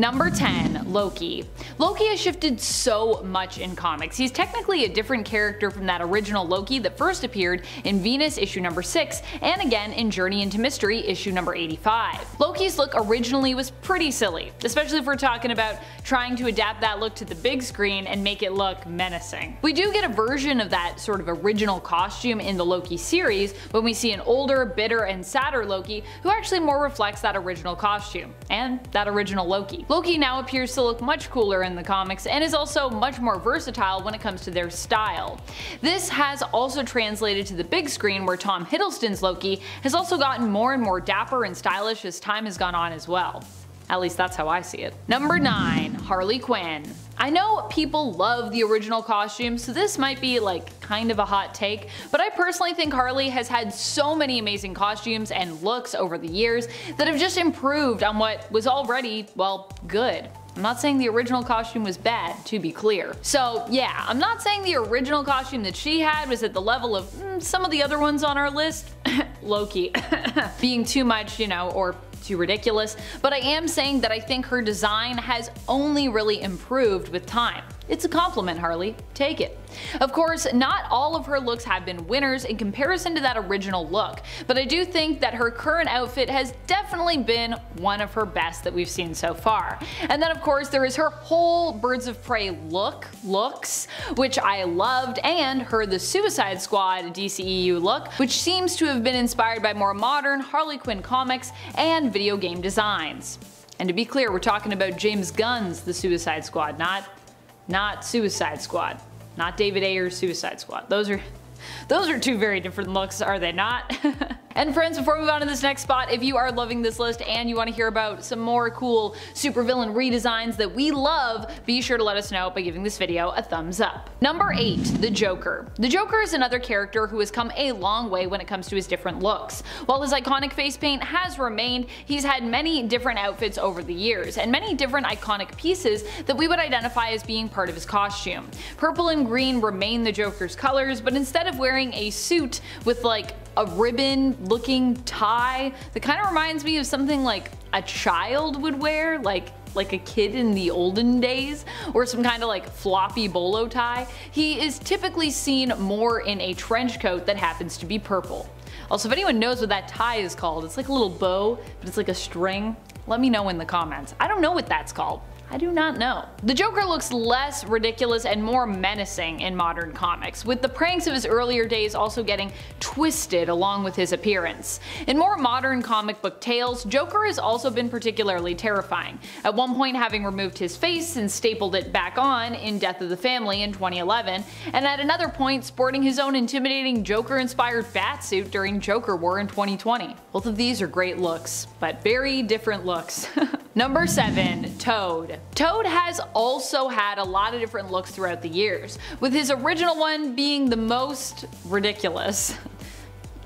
Number 10, Loki. Loki has shifted so much in comics. He's technically a different character from that original Loki that first appeared in Venus issue number 6 and again in Journey into Mystery issue number 85. Loki's look originally was pretty silly, especially if we're talking about trying to adapt that look to the big screen and make it look menacing. We do get a version of that sort of original costume in the Loki series when we see an older, bitter, and sadder Loki who actually more reflects that original costume and that original Loki. Loki now appears to look much cooler in the comics and is also much more versatile when it comes to their style. This has also translated to the big screen, where Tom Hiddleston's Loki has also gotten more and more dapper and stylish as time has gone on as well. At least that's how I see it. Number 9, Harley Quinn. I know people love the original costume, so this might be like kind of a hot take, but I personally think Harley has had so many amazing costumes and looks over the years that have just improved on what was already, well, good. I'm not saying the original costume was bad, to be clear. So yeah, I'm not saying the original costume that she had was at the level of some of the other ones on our list, Loki, being too much, you know, or too ridiculous, but I am saying that I think her design has only really improved with time. It's a compliment, Harley. Take it. Of course, not all of her looks have been winners in comparison to that original look, but I do think that her current outfit has definitely been one of her best that we've seen so far. And then of course there is her whole Birds of Prey looks, which I loved, and her The Suicide Squad DCEU look, which seems to have been inspired by more modern Harley Quinn comics and video game designs. And to be clear, we're talking about James Gunn's The Suicide Squad, not Suicide Squad, not David Ayer's Suicide Squad. Those are two very different looks, are they not? And friends, before we move on to this next spot, if you are loving this list and you want to hear about some more cool supervillain redesigns that we love, be sure to let us know by giving this video a thumbs up. Number 8, the Joker. The Joker is another character who has come a long way when it comes to his different looks. While his iconic face paint has remained, he's had many different outfits over the years and many different iconic pieces that we would identify as being part of his costume. Purple and green remain the Joker's colors, but instead of wearing a suit with like a ribbon looking tie that kind of reminds me of something like a child would wear, like a kid in the olden days, or some kind of like floppy bolo tie, he is typically seen more in a trench coat that happens to be purple. Also, if anyone knows what that tie is called, it's like a little bow, but it's like a string, let me know in the comments. I don't know what that's called. I do not know. The Joker looks less ridiculous and more menacing in modern comics, with the pranks of his earlier days also getting twisted along with his appearance. In more modern comic book tales, Joker has also been particularly terrifying, at one point having removed his face and stapled it back on in Death of the Family in 2011, and at another point sporting his own intimidating Joker-inspired batsuit during Joker War in 2020. Both of these are great looks, but very different looks. Number 7, Toad. Toad has also had a lot of different looks throughout the years, with his original one being the most ridiculous.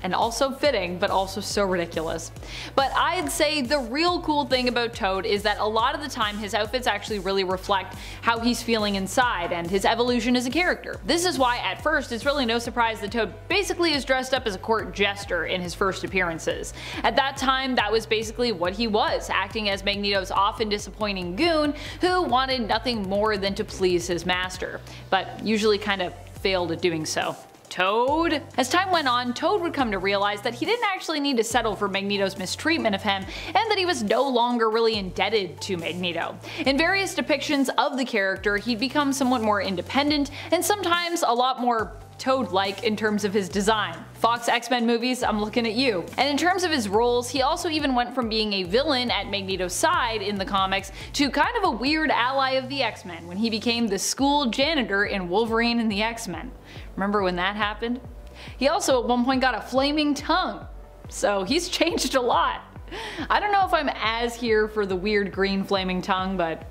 And also fitting, but also so ridiculous. But I'd say the real cool thing about Toad is that a lot of the time his outfits actually really reflect how he's feeling inside and his evolution as a character. This is why at first it's really no surprise that Toad basically is dressed up as a court jester in his first appearances. At that time, that was basically what he was, acting as Magneto's often disappointing goon who wanted nothing more than to please his master, but usually kind of failed at doing so. Toad? As time went on, Toad would come to realize that he didn't actually need to settle for Magneto's mistreatment of him, and that he was no longer really indebted to Magneto. In various depictions of the character, he'd become somewhat more independent, and sometimes a lot more Toad-like in terms of his design. Fox X-Men movies, I'm looking at you. And in terms of his roles, he also even went from being a villain at Magneto's side in the comics to kind of a weird ally of the X-Men when he became the school janitor in Wolverine and the X-Men. Remember when that happened? He also at one point got a flaming tongue, so he's changed a lot. I don't know if I'm as here for the weird green flaming tongue, but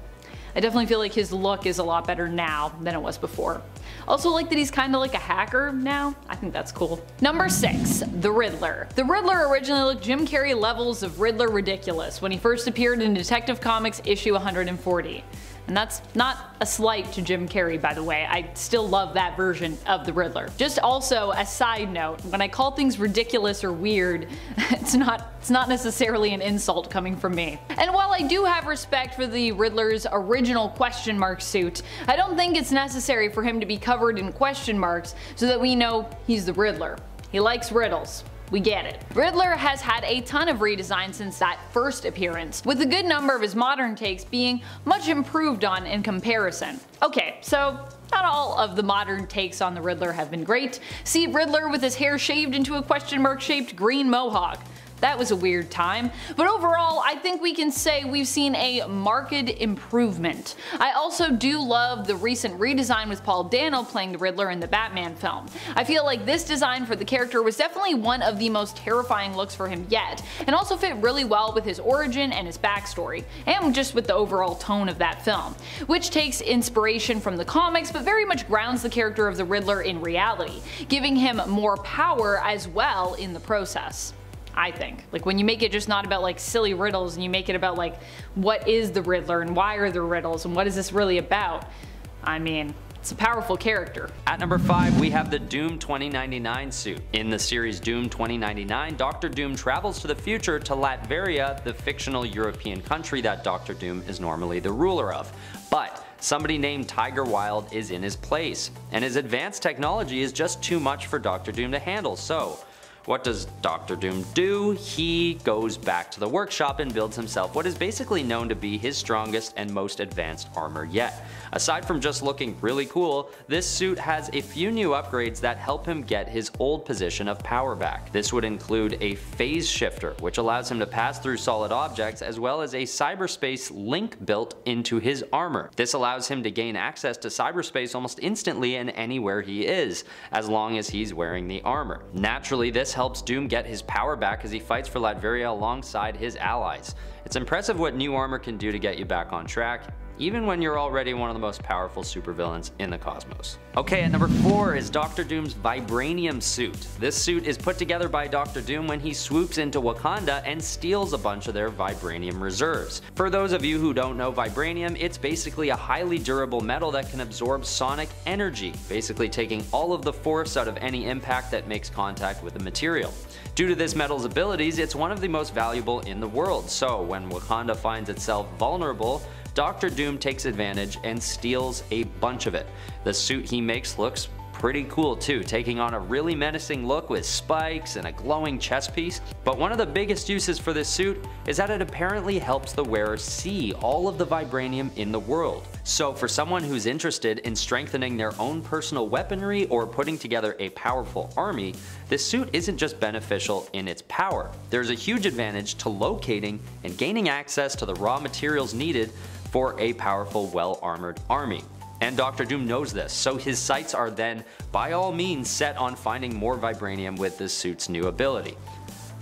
I definitely feel like his look is a lot better now than it was before. Also like that he's kinda like a hacker now. I think that's cool. Number 6, the Riddler. The Riddler originally looked Jim Carrey levels of Riddler ridiculous when he first appeared in Detective Comics issue 140. And that's not a slight to Jim Carrey, by the way. I still love that version of the Riddler. Just also a side note, when I call things ridiculous or weird, it's not necessarily an insult coming from me. And while I do have respect for the Riddler's original question mark suit, I don't think it's necessary for him to be covered in question marks so that we know he's the Riddler. He likes riddles. We get it. Riddler has had a ton of redesigns since that first appearance, with a good number of his modern takes being much improved on in comparison. Okay, so not all of the modern takes on the Riddler have been great. See Riddler with his hair shaved into a question mark shaped green mohawk. That was a weird time, but overall I think we can say we've seen a marked improvement. I also do love the recent redesign with Paul Dano playing the Riddler in the Batman film. I feel like this design for the character was definitely one of the most terrifying looks for him yet, and also fit really well with his origin and his backstory, and just with the overall tone of that film, which takes inspiration from the comics but very much grounds the character of the Riddler in reality, giving him more power as well in the process. I think. Like when you make it just not about like silly riddles and you make it about like what is the Riddler and why are the riddles and what is this really about? I mean, it's a powerful character. At number 5, we have the Doom 2099 suit. In the series Doom 2099, Doctor Doom travels to the future to Latveria, the fictional European country that Doctor Doom is normally the ruler of. But somebody named Tiger Wild is in his place, and his advanced technology is just too much for Doctor Doom to handle. So what does Doctor Doom do? He goes back to the workshop and builds himself what is basically known to be his strongest and most advanced armor yet. Aside from just looking really cool, this suit has a few new upgrades that help him get his old position of power back. This would include a phase shifter, which allows him to pass through solid objects, as well as a cyberspace link built into his armor. This allows him to gain access to cyberspace almost instantly and anywhere he is, as long as he's wearing the armor. Naturally, this helps Doom get his power back as he fights for Latveria alongside his allies. It's impressive what new armor can do to get you back on track, even when you're already one of the most powerful supervillains in the cosmos. Okay, at number 4 is Doctor Doom's Vibranium suit. This suit is put together by Doctor Doom when he swoops into Wakanda and steals a bunch of their vibranium reserves. For those of you who don't know vibranium, it's basically a highly durable metal that can absorb sonic energy, basically taking all of the force out of any impact that makes contact with the material. Due to this metal's abilities, it's one of the most valuable in the world, so when Wakanda finds itself vulnerable, Doctor Doom takes advantage and steals a bunch of it. The suit he makes looks pretty cool too, taking on a really menacing look with spikes and a glowing chest piece. But one of the biggest uses for this suit is that it apparently helps the wearer see all of the vibranium in the world. So for someone who's interested in strengthening their own personal weaponry or putting together a powerful army, this suit isn't just beneficial in its power. There's a huge advantage to locating and gaining access to the raw materials needed for a powerful, well-armored army. And Doctor Doom knows this, so his sights are then, by all means, set on finding more vibranium with this suit's new ability.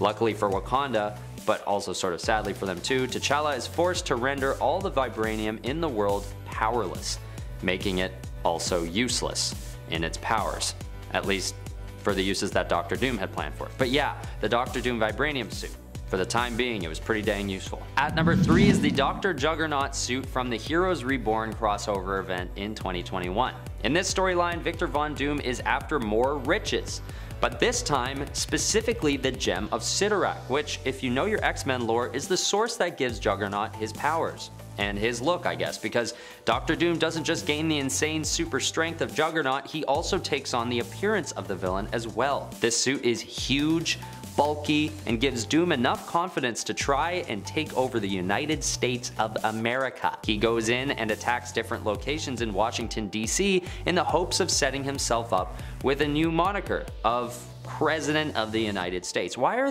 Luckily for Wakanda, but also sort of sadly for them too, T'Challa is forced to render all the vibranium in the world powerless, making it also useless in its powers, at least for the uses that Doctor Doom had planned for. But yeah, the Doctor Doom vibranium suit. For the time being, it was pretty dang useful. At number 3 is the Dr. Juggernaut suit from the Heroes Reborn crossover event in 2021. In this storyline, Victor Von Doom is after more riches, but this time specifically the Gem of Sidorak, which, if you know your X-Men lore, is the source that gives Juggernaut his powers. And his look, I guess, because Doctor Doom doesn't just gain the insane super strength of Juggernaut, he also takes on the appearance of the villain as well. This suit is huge, bulky, and gives Doom enough confidence to try and take over the United States of America. He goes in and attacks different locations in Washington, D.C. in the hopes of setting himself up with a new moniker of President of the United States. Why are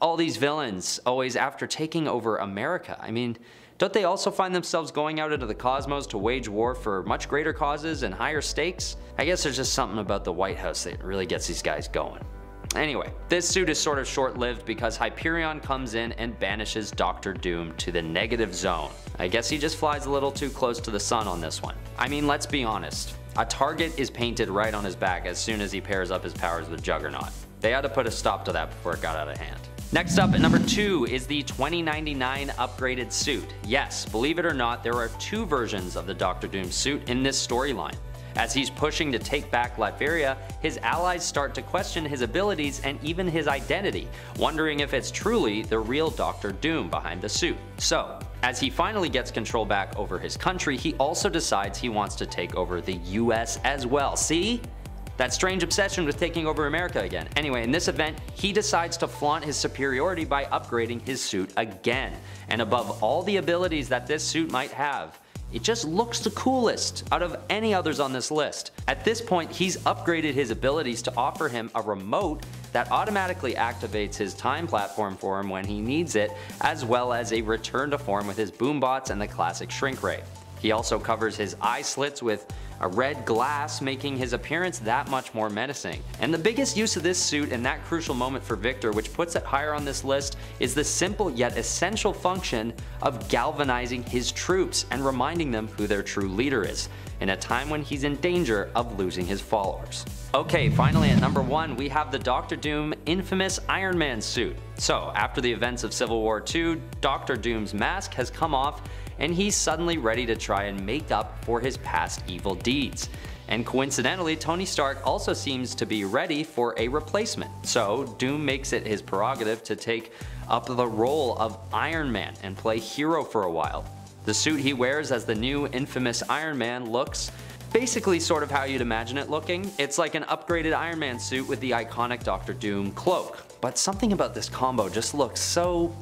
all these villains always after taking over America? I mean, don't they also find themselves going out into the cosmos to wage war for much greater causes and higher stakes? I guess there's just something about the White House that really gets these guys going. Anyway, this suit is sort of short-lived because Hyperion comes in and banishes Doctor Doom to the negative zone. I guess he just flies a little too close to the sun on this one. I mean, let's be honest. A target is painted right on his back as soon as he pairs up his powers with Juggernaut. They had to put a stop to that before it got out of hand. Next up at number 2 is the 2099 upgraded suit. Yes, believe it or not, there are 2 versions of the Doctor Doom suit in this storyline. As he's pushing to take back Latveria, his allies start to question his abilities and even his identity, wondering if it's truly the real Doctor Doom behind the suit. So, as he finally gets control back over his country, he also decides he wants to take over the US as well. See? That strange obsession with taking over America again. Anyway, in this event, he decides to flaunt his superiority by upgrading his suit again. And above all the abilities that this suit might have, it just looks the coolest out of any others on this list. At this point, he's upgraded his abilities to offer him a remote that automatically activates his time platform for him when he needs it, as well as a return to form with his boombots and the classic shrink ray. He also covers his eye slits with a red glass, making his appearance that much more menacing. And the biggest use of this suit in that crucial moment for Victor, which puts it higher on this list, is the simple yet essential function of galvanizing his troops and reminding them who their true leader is, in a time when he's in danger of losing his followers. Okay, finally at number 1, we have the Doctor Doom infamous Iron Man suit. So, after the events of Civil War II, Doctor Doom's mask has come off, and he's suddenly ready to try and make up for his past evil deeds. And coincidentally, Tony Stark also seems to be ready for a replacement. So Doom makes it his prerogative to take up the role of Iron Man and play hero for a while. The suit he wears as the new infamous Iron Man looks basically sort of how you'd imagine it looking. It's like an upgraded Iron Man suit with the iconic Doctor Doom cloak. But something about this combo just looks so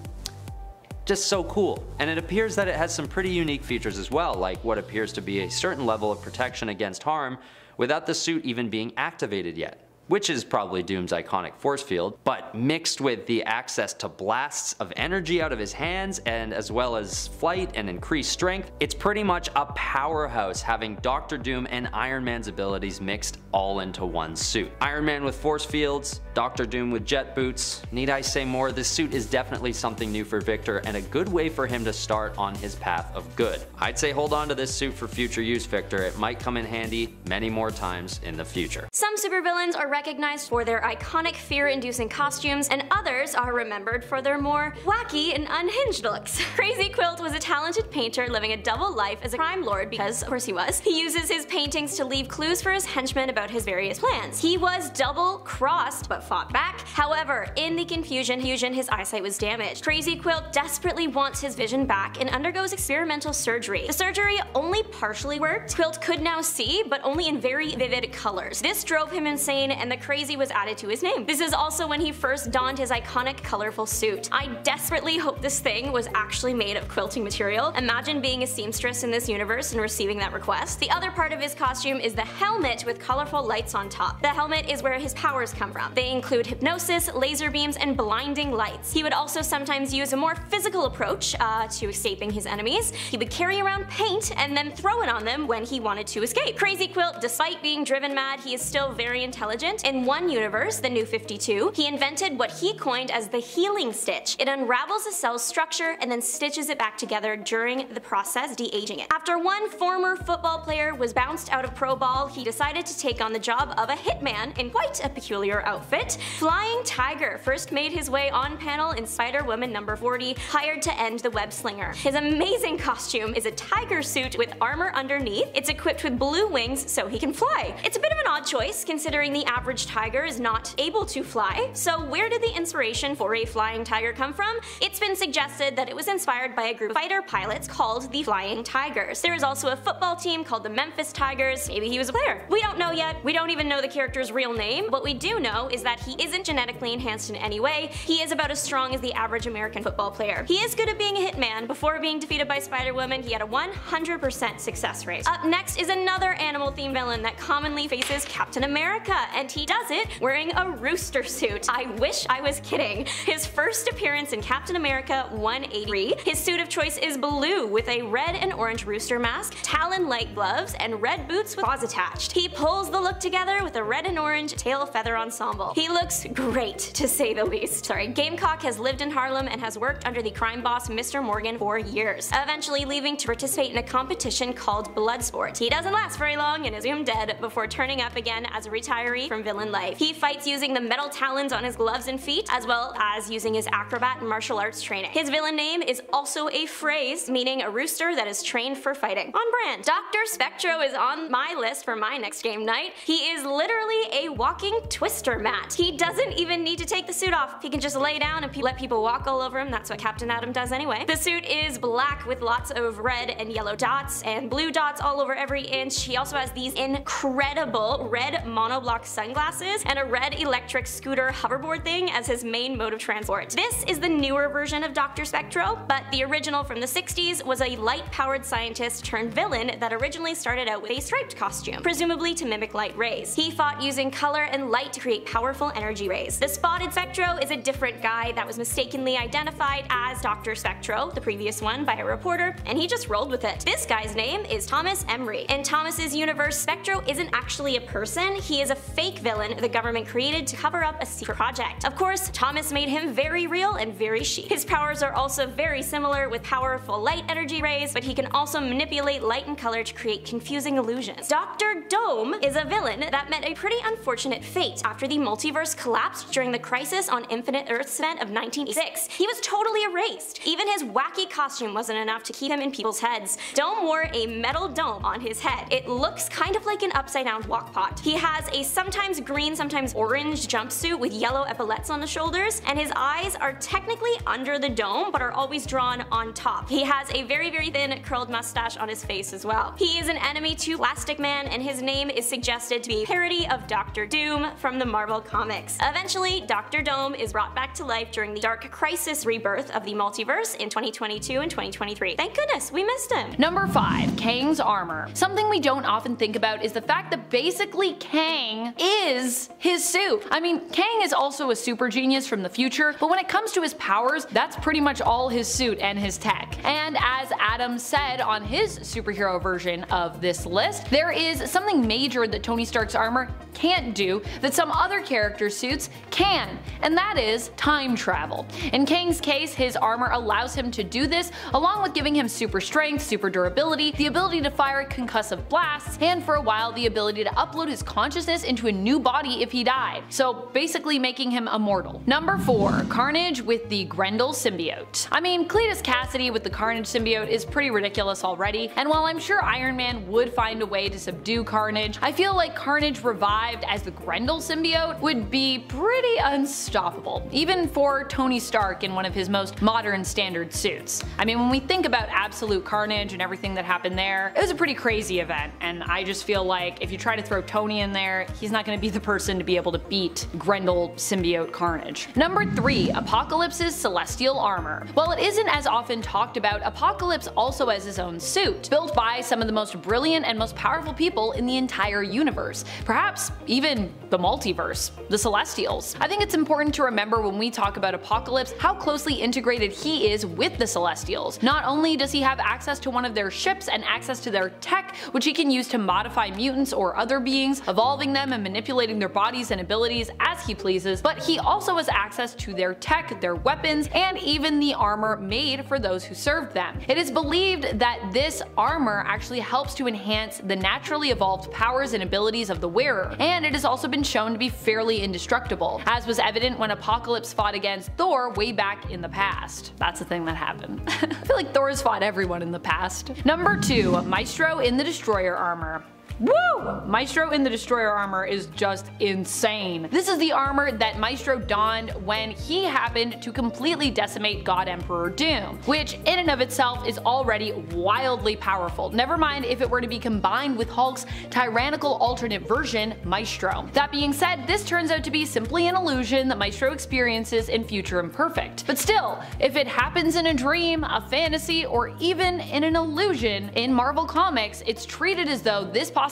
cool. And it appears that it has some pretty unique features as well, like what appears to be a certain level of protection against harm without the suit even being activated yet, which is probably Doom's iconic force field, but mixed with the access to blasts of energy out of his hands, and as well as flight and increased strength, it's pretty much a powerhouse having Doctor Doom and Iron Man's abilities mixed all into one suit. Iron Man with force fields, Doctor Doom with jet boots. Need I say more? This suit is definitely something new for Victor and a good way for him to start on his path of good. I'd say hold on to this suit for future use, Victor. It might come in handy many more times in the future. Some supervillains are recognized for their iconic fear-inducing costumes, and others are remembered for their more wacky and unhinged looks. Crazy Quilt was a talented painter living a double life as a crime lord because, of course, he was. He uses his paintings to leave clues for his henchmen about his various plans. He was double-crossed but fought back. However, in the confusion, his eyesight was damaged. Crazy Quilt desperately wants his vision back and undergoes experimental surgery. The surgery only partially worked. Quilt could now see, but only in very vivid colors. This drove him insane, and the crazy was added to his name. This is also when he first donned his iconic colorful suit. I desperately hope this thing was actually made of quilting material. Imagine being a seamstress in this universe and receiving that request. The other part of his costume is the helmet with colorful lights on top. The helmet is where his powers come from. They include hypnosis, laser beams, and blinding lights. He would also sometimes use a more physical approach to escaping his enemies. He would carry around paint and then throw it on them when he wanted to escape. Crazy Quilt, despite being driven mad, he is still very intelligent. In one universe, the New 52, he invented what he coined as the healing stitch. It unravels a cell's structure and then stitches it back together during the process, de-aging it. After one former football player was bounced out of pro ball, he decided to take on the job of a hitman in quite a peculiar outfit. Flying Tiger first made his way on panel in Spider-Woman number 40, hired to end the web slinger. His amazing costume is a tiger suit with armor underneath. It's equipped with blue wings so he can fly. It's a bit of an odd choice considering the average tiger is not able to fly. So where did the inspiration for a flying tiger come from? It's been suggested that it was inspired by a group of fighter pilots called the Flying Tigers. There is also a football team called the Memphis Tigers. Maybe he was a player. We don't know yet. We don't even know the character's real name. What we do know is that he isn't genetically enhanced in any way. He is about as strong as the average American football player. He is good at being a hitman. Before being defeated by Spider-Woman, he had a 100% success rate. Up next is another animal-themed villain that commonly faces Captain America, and he does it wearing a rooster suit. I wish I was kidding. His first appearance in Captain America 183, his suit of choice is blue with a red and orange rooster mask, talon-like gloves, and red boots with paws attached. He pulls the look together with a red and orange tail feather ensemble. He looks great, to say the least. Sorry, Gamecock has lived in Harlem and has worked under the crime boss Mr. Morgan for years, eventually leaving to participate in a competition called Bloodsport. He doesn't last very long and is assumed dead before turning up again as a retiree from from villain life. He fights using the metal talons on his gloves and feet, as well as using his acrobat and martial arts training. His villain name is also a phrase, meaning a rooster that is trained for fighting. On brand. Dr. Spectro is on my list for my next game night. He is literally a walking twister mat. He doesn't even need to take the suit off. He can just lay down and let people walk all over him. That's what Captain Adam does anyway. The suit is black with lots of red and yellow dots and blue dots all over every inch. He also has these incredible red monoblock sunglasses and a red electric scooter hoverboard thing as his main mode of transport. This is the newer version of Dr. Spectro, but the original from the 60s was a light-powered scientist turned villain that originally started out with a striped costume, presumably to mimic light rays. He fought using color and light to create powerful energy rays. The spotted Spectro is a different guy that was mistakenly identified as Dr. Spectro, the previous one, by a reporter, and he just rolled with it. This guy's name is Thomas Emery. In Thomas's universe, Spectro isn't actually a person, he is a fake villain the government created to cover up a secret project. Of course, Thomas made him very real and very chic. His powers are also very similar with powerful light energy rays, but he can also manipulate light and color to create confusing illusions. Doctor Doom is a villain that met a pretty unfortunate fate after the multiverse collapsed during the Crisis on Infinite Earths event of 1986. He was totally erased. Even his wacky costume wasn't enough to keep him in people's heads. Dome wore a metal dome on his head. It looks kind of like an upside-down wok pot. He has a sometimes green, sometimes orange jumpsuit with yellow epaulettes on the shoulders, and his eyes are technically under the dome but are always drawn on top. He has a very, very thin curled mustache on his face as well. He is an enemy to Plastic Man, and his name is suggested to be a parody of Doctor Doom from the Marvel Comics. Eventually, Dr. Doom is brought back to life during the Dark Crisis rebirth of the multiverse in 2022 and 2023. Thank goodness, we missed him. Number 5. Kang's armor. Something we don't often think about is the fact that basically Kang is his suit. I mean, Kang is also a super genius from the future, but when it comes to his powers, that's pretty much all his suit and his tech. And as Adam said on his superhero version of this list, there is something major that Tony Stark's armor can't do that some other character suits can. And that is time travel. In Kang's case, his armor allows him to do this, along with giving him super strength, super durability, the ability to fire concussive blasts, and for a while the ability to upload his consciousness into a new body if he died. So basically making him immortal. Number 4. Carnage with the Grendel symbiote. I mean, Cletus Cassidy with the Carnage symbiote is pretty ridiculous already, and while I'm sure Iron Man would find a way to subdue Carnage, I feel like Carnage revived as the Grendel symbiote would be pretty unstoppable, even for Tony Stark in one of his most modern standard suits. I mean, when we think about Absolute Carnage and everything that happened there, it was a pretty crazy event, and I just feel like if you try to throw Tony in there, he's not going to be the person to be able to beat Grendel symbiote Carnage. Number 3. Apocalypse's celestial armor. While it isn't as often talked about, Apocalypse also has his own suit, built by some of the most brilliant and most powerful people in the entire universe, perhaps even the multiverse, the Celestials. I think it's important to remember when we talk about Apocalypse how closely integrated he is with the Celestials. Not only does he have access to one of their ships and access to their tech, which he can use to modify mutants or other beings, evolving them and manipulating their bodies and abilities as he pleases, but he also has access to their tech, their weapons, and even the armor made for those who served them. It is believed that this armor actually helps to enhance the naturally evolved powers and abilities of the wearer, and it has also been shown to be fairly indestructible, as was evident when Apocalypse fought against Thor way back in the past. That's the thing that happened. I feel like Thor's fought everyone in the past. Number 2, Maestro in the Destroyer armor. Woo! Maestro in the Destroyer armor is just insane. This is the armor that Maestro donned when he happened to completely decimate God Emperor Doom, which in and of itself is already wildly powerful, never mind if it were to be combined with Hulk's tyrannical alternate version, Maestro. That being said, this turns out to be simply an illusion that Maestro experiences in Future Imperfect. But still, if it happens in a dream, a fantasy, or even in an illusion in Marvel Comics, it's treated as though this possibility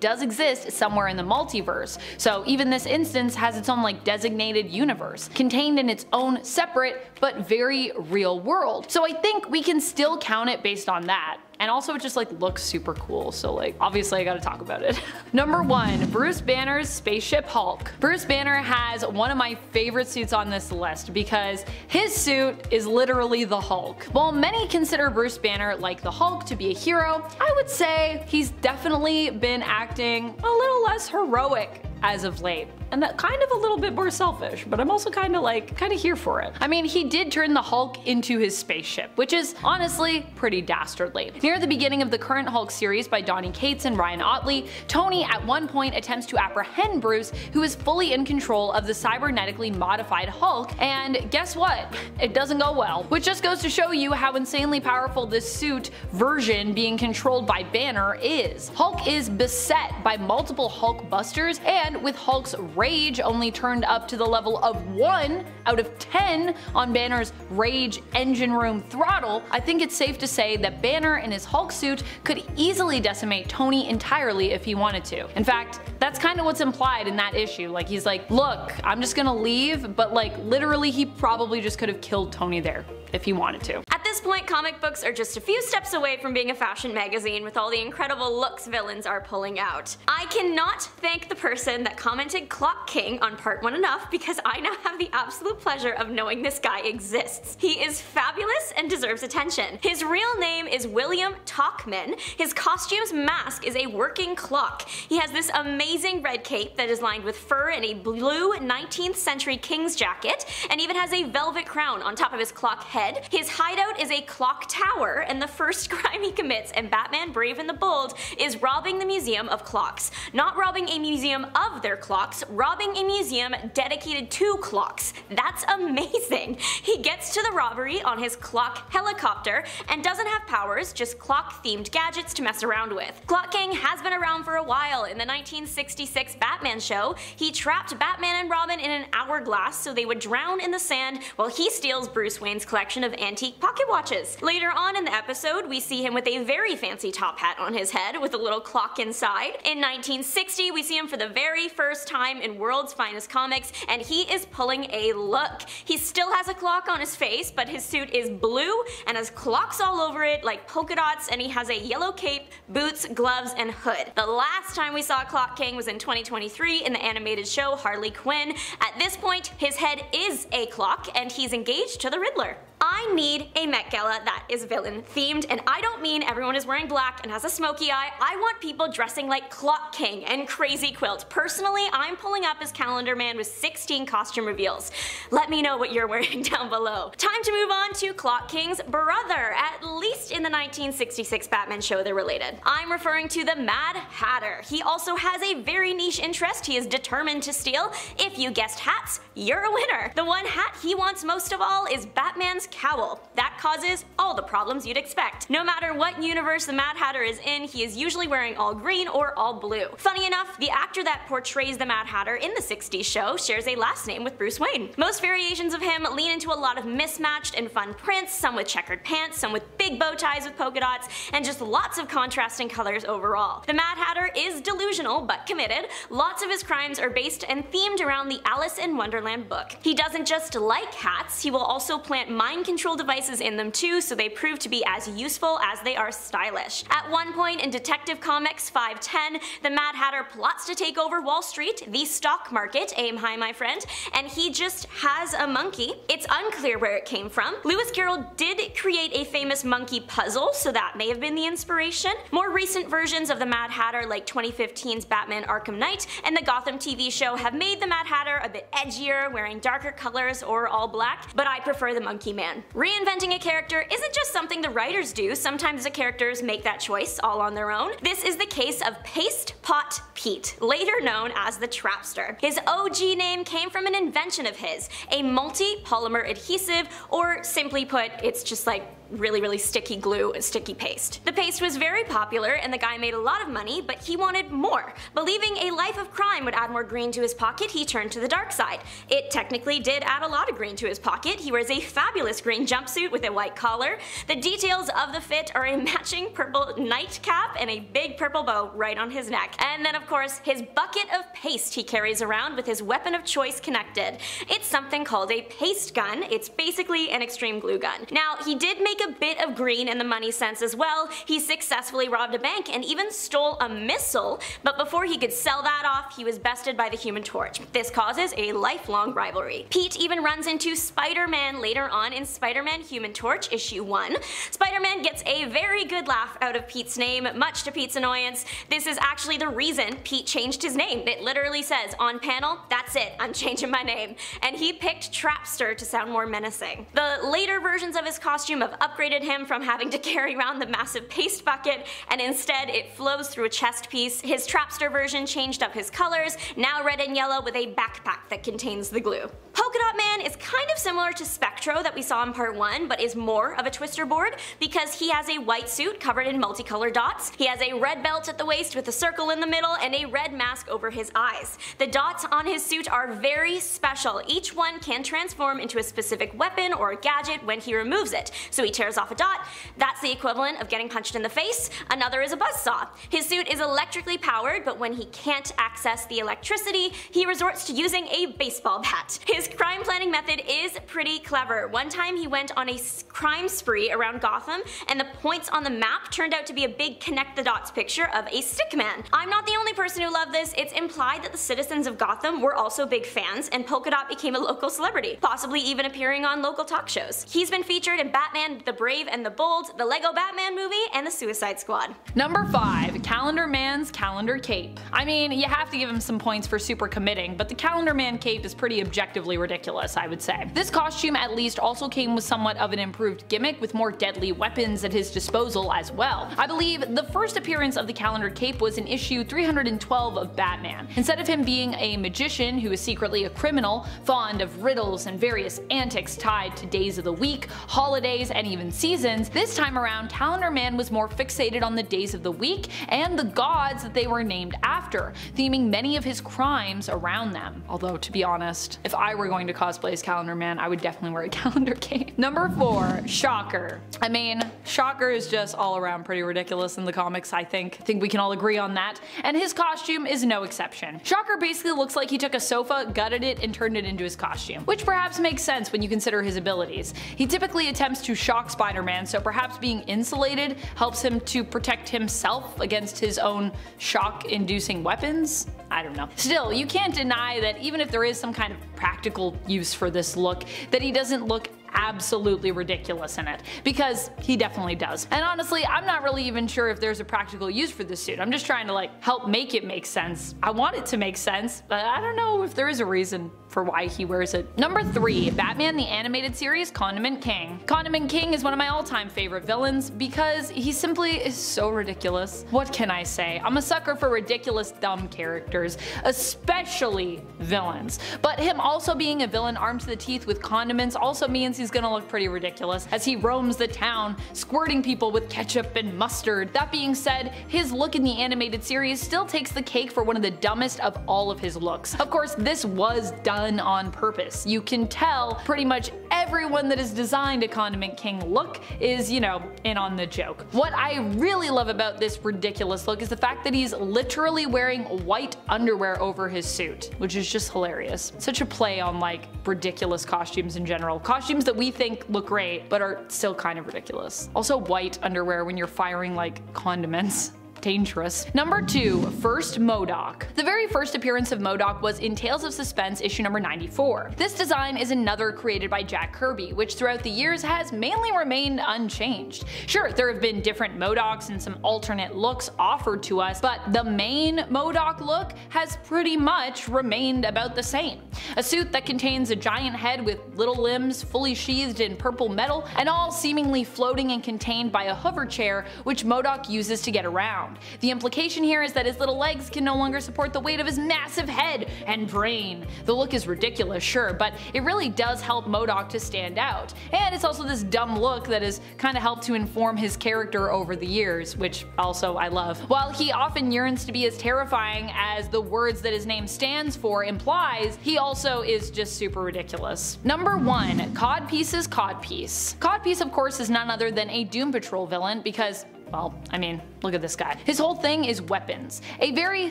does exist somewhere in the multiverse, so even this instance has its own designated universe, contained in its own separate but very real world. So I think we can still count it based on that. And also it just looks super cool, so obviously I gotta talk about it. Number 1, Bruce Banner's Spaceship Hulk. Bruce Banner has one of my favorite suits on this list because his suit is literally the Hulk. While many consider Bruce Banner like the Hulk to be a hero, I would say he's definitely been acting a little less heroic as of late. And that kind of a little bit more selfish, but I'm also kind of here for it. I mean, he did turn the Hulk into his spaceship, which is honestly pretty dastardly. Near the beginning of the current Hulk series by Donny Cates and Ryan Otley, Tony at one point attempts to apprehend Bruce, who is fully in control of the cybernetically modified Hulk, and guess what? It doesn't go well. Which just goes to show you how insanely powerful this suit version being controlled by Banner is. Hulk is beset by multiple Hulk busters, and with Hulk's rage only turned up to the level of 1 out of 10 on Banner's rage engine room throttle, I think it's safe to say that Banner in his Hulk suit could easily decimate Tony entirely if he wanted to. In fact, that's kind of what's implied in that issue. Like, he's like, look, I'm just gonna leave, but like literally he probably just could have killed Tony there if he wanted to. At this point, comic books are just a few steps away from being a fashion magazine with all the incredible looks villains are pulling out. I cannot thank the person that commented Clock King on part 1 enough, because I now have the absolute pleasure of knowing this guy exists. He is fabulous and deserves attention. His real name is William Talkman. His costume's mask is a working clock. He has this amazing red cape that is lined with fur and a blue 19th century king's jacket, and even has a velvet crown on top of his clock head. His hideout is a clock tower, and the first crime he commits in Batman Brave and the Bold is robbing the Museum of Clocks. Not robbing a museum of their clocks, robbing a museum dedicated to clocks. That's amazing! He gets to the robbery on his clock helicopter and doesn't have powers, just clock-themed gadgets to mess around with. Clock King has been around for a while. In the 1966 Batman show, he trapped Batman and Robin in an hourglass so they would drown in the sand while he steals Bruce Wayne's collection of antique pocket watches. Later on in the episode, we see him with a very fancy top hat on his head with a little clock inside. In 1960, we see him for the very first time in World's Finest Comics, and he is pulling a look. He still has a clock on his face, but his suit is blue and has clocks all over it like polka dots, and he has a yellow cape, boots, gloves, and hood. The last time we saw Clock King was in 2023 in the animated show Harley Quinn. At this point, his head is a clock, and he's engaged to the Riddler. I need a Met Gala that is villain themed, and I don't mean everyone is wearing black and has a smoky eye. I want people dressing like Clock King and Crazy Quilt. Personally, I'm pulling up as Calendar Man with 16 costume reveals. Let me know what you're wearing down below. Time to move on to Clock King's brother. At least in the 1966 Batman show they're related. I'm referring to the Mad Hatter. He also has a very niche interest he is determined to steal. If you guessed hats, you're a winner. The one hat he wants most of all is Batman's cowl. That causes all the problems you'd expect. No matter what universe the Mad Hatter is in, he is usually wearing all green or all blue. Funny enough, the actor that portrays the Mad Hatter in the 60s show shares a last name with Bruce Wayne. Most variations of him lean into a lot of mismatched and fun prints, some with checkered pants, some with big bow ties with polka dots, and just lots of contrasting colors overall. The Mad Hatter is delusional but committed. Lots of his crimes are based and themed around the Alice in Wonderland book. He doesn't just like hats, he will also plant mind control devices in them too, so they prove to be as useful as they are stylish. At one point in Detective Comics 510, the Mad Hatter plots to take over Wall Street, the stock market, aim high my friend, and he just has a monkey. It's unclear where it came from. Lewis Carroll did create a famous monkey puzzle, so that may have been the inspiration. More recent versions of the Mad Hatter, like 2015's Batman Arkham Knight and the Gotham TV show, have made the Mad Hatter a bit edgier, wearing darker colors or all black, but I prefer the monkey man. Reinventing a character isn't just something the writers do, sometimes the characters make that choice all on their own. This is the case of Paste Pot Pete, later known as the Trapster. His OG name came from an invention of his, a multi-polymer adhesive, or simply put, it's just like really sticky glue and sticky paste. The paste was very popular and the guy made a lot of money, but he wanted more. Believing a life of crime would add more green to his pocket, he turned to the dark side. It technically did add a lot of green to his pocket. He wears a fabulous green jumpsuit with a white collar. The details of the fit are a matching purple nightcap and a big purple bow right on his neck. And then of course, his bucket of paste he carries around with his weapon of choice connected. It's something called a paste gun. It's basically an extreme glue gun. Now, he did make make a bit of green in the money sense as well. He successfully robbed a bank and even stole a missile, but before he could sell that off, he was bested by the Human Torch. This causes a lifelong rivalry. Pete even runs into Spider-Man later on in Spider-Man Human Torch issue 1. Spider-Man gets a very good laugh out of Pete's name, much to Pete's annoyance. This is actually the reason Pete changed his name. It literally says on panel, that's it, I'm changing my name. And he picked Trapster to sound more menacing. The later versions of his costume have upgraded him from having to carry around the massive paste bucket, and instead it flows through a chest piece. His Trapster version changed up his colors, now red and yellow with a backpack that contains the glue. Polka Dot Man is kind of similar to Spectro that we saw in part 1, but is more of a twister board because he has a white suit covered in multicolored dots, he has a red belt at the waist with a circle in the middle, and a red mask over his eyes. The dots on his suit are very special. Each one can transform into a specific weapon or a gadget when he removes it. So he tears off a dot, that's the equivalent of getting punched in the face. Another is a buzzsaw. His suit is electrically powered, but when he can't access the electricity, he resorts to using a baseball bat. His crime planning method is pretty clever. One time he went on a crime spree around Gotham, and the points on the map turned out to be a big connect the dots picture of a stick man. I'm not the only person who loved this. It's implied that the citizens of Gotham were also big fans, and Polka Dot became a local celebrity, possibly even appearing on local talk shows. He's been featured in Batman the Brave and the Bold, the Lego Batman movie, and the Suicide Squad. Number 5. Calendar Man's Calendar Cape. I mean, you have to give him some points for super committing, but the Calendar Man cape is pretty objectively ridiculous, I would say. This costume at least also came with somewhat of an improved gimmick with more deadly weapons at his disposal as well. I believe the first appearance of the Calendar Cape was in issue 312 of Batman. Instead of him being a magician who is secretly a criminal, fond of riddles and various antics tied to days of the week, holidays, and even seasons, this time around Calendar Man was more fixated on the days of the week and the gods that they were named after, theming many of his crimes around them. Although, to be honest, if I were going to cosplay as Calendar Man, I would definitely wear a calendar cape. Number 4, Shocker. I mean, Shocker is just all around pretty ridiculous in the comics, I think we can all agree on that, and his costume is no exception. Shocker basically looks like he took a sofa, gutted it, and turned it into his costume, which perhaps makes sense when you consider his abilities. He typically attempts to shock Spider-Man, so perhaps being insulated helps him to protect himself against his own shock-inducing weapons? I don't know. Still, you can't deny that even if there is some kind of practical use for this look, that he doesn't look absolutely ridiculous in it, because he definitely does. And honestly, I'm not really even sure if there's a practical use for this suit. I'm just trying to help make it make sense. I want it to make sense, but I don't know if there is a reason for why he wears it. Number 3, Batman the Animated Series Condiment King. Condiment King is one of my all-time favorite villains because he simply is so ridiculous. What can I say? I'm a sucker for ridiculous, dumb characters, especially villains. But him also being a villain armed to the teeth with condiments also means he's gonna look pretty ridiculous as he roams the town, squirting people with ketchup and mustard. That being said, his look in the animated series still takes the cake for one of the dumbest of all of his looks. Of course, this was done on purpose. You can tell pretty much everyone that has designed a Condiment King look is, you know, in on the joke. What I really love about this ridiculous look is the fact that he's literally wearing white underwear over his suit, which is just hilarious. Such a play on ridiculous costumes in general. Costumes that we think look great, but are still kind of ridiculous. Also white underwear when you're firing condiments. Dangerous. Number 2, First MODOK. The very first appearance of MODOK was in Tales of Suspense issue number 94. This design is another created by Jack Kirby, which throughout the years has mainly remained unchanged. Sure, there have been different MODOKs and some alternate looks offered to us, but the main MODOK look has pretty much remained about the same. A suit that contains a giant head with little limbs fully sheathed in purple metal, and all seemingly floating and contained by a hover chair, which MODOK uses to get around. The implication here is that his little legs can no longer support the weight of his massive head and brain. The look is ridiculous, sure, but it really does help MODOK to stand out. And it's also this dumb look that has kind of helped to inform his character over the years, which also I love. While he often yearns to be as terrifying as the words that his name stands for implies, he also is just super ridiculous. Number 1, Codpiece's Codpiece. Codpiece, of course, is none other than a Doom Patrol villain because well, I mean, look at this guy. His whole thing is weapons. A very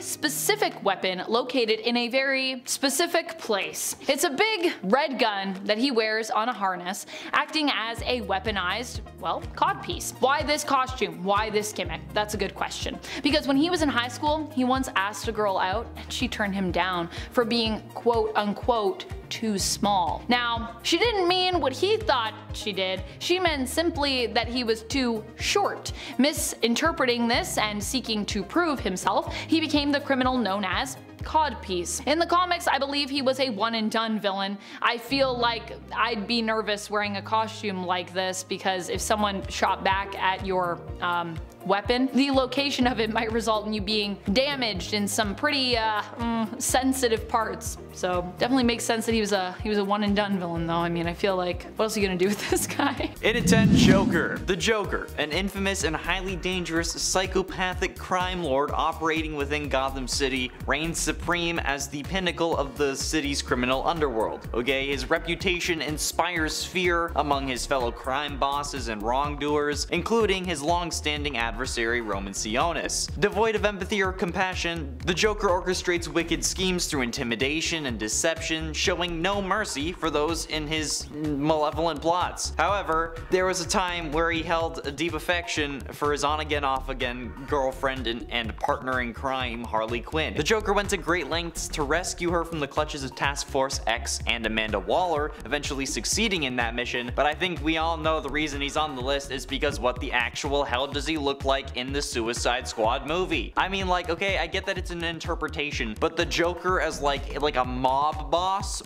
specific weapon located in a very specific place. It's a big red gun that he wears on a harness, acting as a weaponized, well, codpiece. Why this costume? Why this gimmick? That's a good question. Because when he was in high school, he once asked a girl out and she turned him down for being quote unquote too small. Now, she didn't mean what he thought she did. She meant simply that he was too short. Misinterpreting this and seeking to prove himself, he became the criminal known as Codpiece. In the comics, I believe he was a one-and-done villain. I feel like I'd be nervous wearing a costume like this because if someone shot back at your weapon, the location of it might result in you being damaged in some pretty sensitive parts. So definitely makes sense that he was a one-and-done villain, though. I mean, I feel like what else are you gonna do with this guy? In 10, Joker. The Joker, an infamous and highly dangerous psychopathic crime lord operating within Gotham City, reigns supreme as the pinnacle of the city's criminal underworld. Okay, his reputation inspires fear among his fellow crime bosses and wrongdoers, including his long-standing adversary Roman Sionis. Devoid of empathy or compassion, the Joker orchestrates wicked schemes through intimidation and deception, showing no mercy for those in his malevolent plots. However, there was a time where he held a deep affection for his on-again, off-again girlfriend and partner in crime, Harley Quinn. The Joker went to great lengths to rescue her from the clutches of Task Force X and Amanda Waller, eventually succeeding in that mission, but I think we all know the reason he's on the list is because what the actual hell does he look like in the Suicide Squad movie? I mean, like, okay, I get that it's an interpretation, but the Joker as like a mob boss?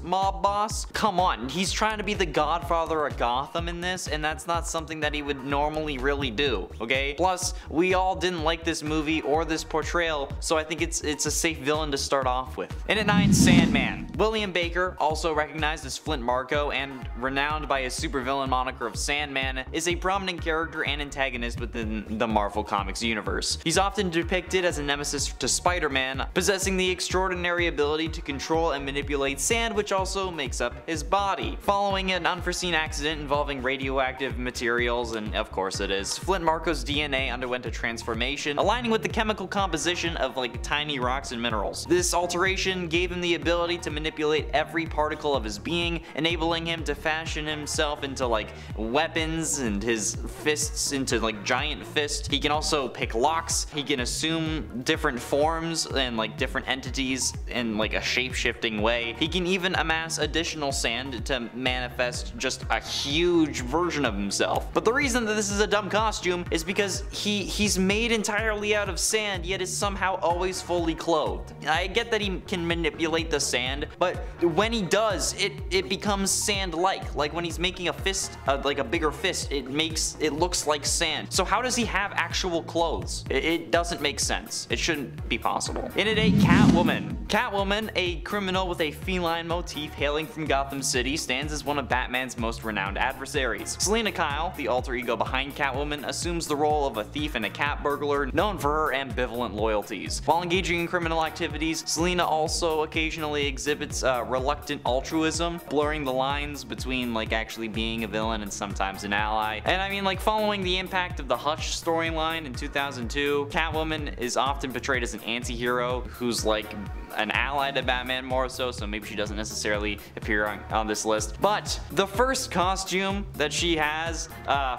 Come on, he's trying to be the godfather of Gotham in this, and that's not something that he would normally really do, okay? Plus, we all didn't like this movie or this portrayal, so I think it's a safe villain to start off with. In at 9, Sandman. William Baker, also recognized as Flint Marko and renowned by his supervillain moniker of Sandman, is a prominent character and antagonist within the Marvel Comics universe. He's often depicted as a nemesis to Spider-Man, possessing the extraordinary ability to control and manipulate sand, which also makes up his body. Following an unforeseen accident involving radioactive materials, and of course it is, Flint Marko's DNA underwent a transformation, aligning with the chemical composition of like tiny rocks and minerals. This alteration gave him the ability to manipulate every particle of his being, enabling him to fashion himself into like weapons and his fists into like giant fists. He can also pick locks. He can assume different forms and like different entities in like a shape-shifting way. He can even amass additional sand to manifest just a huge version of himself. But the reason that this is a dumb costume is because he's made entirely out of sand, yet is somehow always fully clothed. I get that he can manipulate the sand, but when he does, it becomes sand-like. Like when he's making a fist, like a bigger fist, it looks like sand. So how does he have actual clothes? It doesn't make sense. It shouldn't be possible. In at 8, Catwoman. Catwoman, a criminal with a feline motif hailing from Gotham City, stands as one of Batman's most renowned adversaries. Selena Kyle, the alter ego behind Catwoman, assumes the role of a thief and a cat burglar, known for her ambivalent loyalties. While engaging in criminal activities, Selena also occasionally exhibits reluctant altruism, blurring the lines between like actually being a villain and sometimes an ally. And I mean, like, following the impact of the Hush storyline in 2002, Catwoman is often portrayed as an anti-hero who's like an ally to Batman more so maybe she doesn't necessarily appear on this list. But the first costume that she has,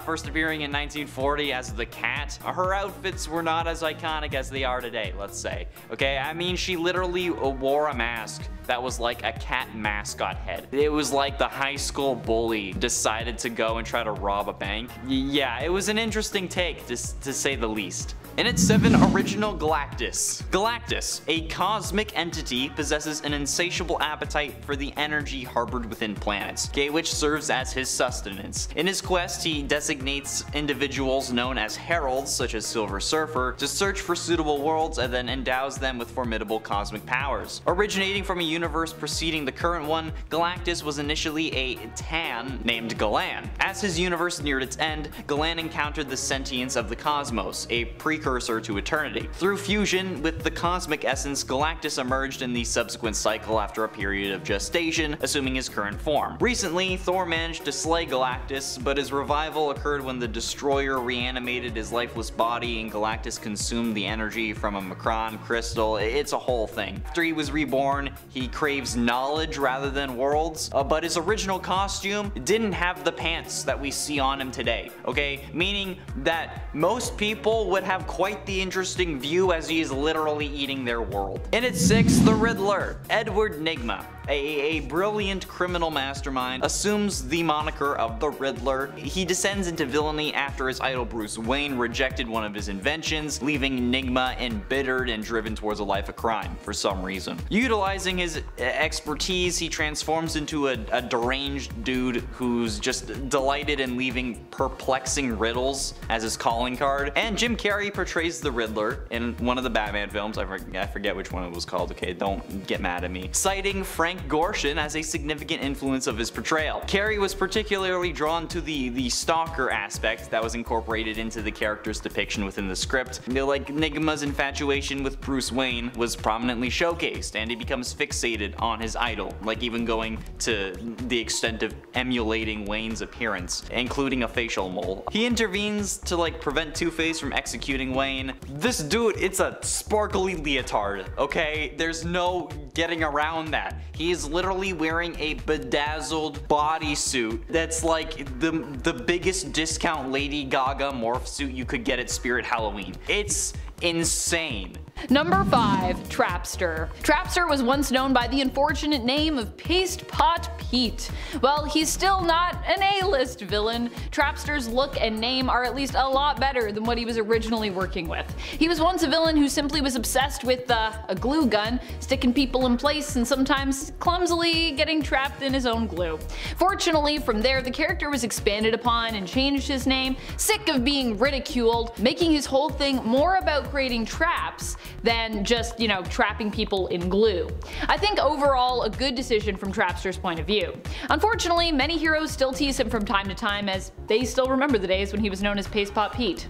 first appearing in 1940 as the Cat, her outfits were not as iconic as they are today, let's say. Okay, I mean, she literally wore a mask that was like a cat mascot head. It was like the high school bully decided to go and try to rob a bank. Yeah, it was an interesting take, to say the least. In at 7, Original Galactus. Galactus, a cosmic entity, possesses an insatiable appetite for the energy harbored within planets, okay, which serves as his sustenance. In his quest, he designates individuals known as heralds, such as Silver Surfer, to search for suitable worlds and then endows them with formidable cosmic powers. Originating from a universe preceding the current one, Galactus was initially a Tan named Galan. As his universe neared its end, Galan encountered the sentience of the cosmos, a precursor to eternity. Through fusion with the cosmic essence, Galactus emerged in the subsequent cycle after a period of gestation, assuming his current form. Recently, Thor managed to slay Galactus, but his revival occurred when the Destroyer reanimated his lifeless body and Galactus consumed the energy from a Macron crystal. It's a whole thing. After he was reborn, he craves knowledge rather than worlds, but his original costume didn't have the pants that we see on him today, okay? Meaning that most people would have quite the interesting view as he is literally eating their world. In its sixth, the Riddler, Edward Nygma. A brilliant criminal mastermind, assumes the moniker of the Riddler. He descends into villainy after his idol Bruce Wayne rejected one of his inventions, leaving Nygma embittered and driven towards a life of crime for some reason. Utilizing his expertise, he transforms into a deranged dude who's just delighted in leaving perplexing riddles as his calling card. And Jim Carrey portrays the Riddler in one of the Batman films. I forget which one it was called, okay, don't get mad at me. Citing Frank Gorshin as a significant influence of his portrayal. Carrey was particularly drawn to the stalker aspect that was incorporated into the character's depiction within the script. Like, Nygma's infatuation with Bruce Wayne was prominently showcased, and he becomes fixated on his idol, like even going to the extent of emulating Wayne's appearance, including a facial mole. He intervenes to like prevent Two-Face from executing Wayne. This dude, it's a sparkly leotard, okay? There's no getting around that. He is literally wearing a bedazzled bodysuit that's like the biggest discount Lady Gaga morph suit you could get at Spirit Halloween. It's insane. Number 5. Trapster. Trapster was once known by the unfortunate name of Paste Pot Pete. Well, he's still not an A-list villain. Trapster's look and name are at least a lot better than what he was originally working with. He was once a villain who simply was obsessed with a glue gun, sticking people in place and sometimes clumsily getting trapped in his own glue. Fortunately, from there the character was expanded upon and changed his name, sick of being ridiculed, making his whole thing more about creating traps than just, you know, trapping people in glue. I think overall a good decision from Trapster's point of view. Unfortunately, many heroes still tease him from time to time as they still remember the days when he was known as Paste Pot Pete.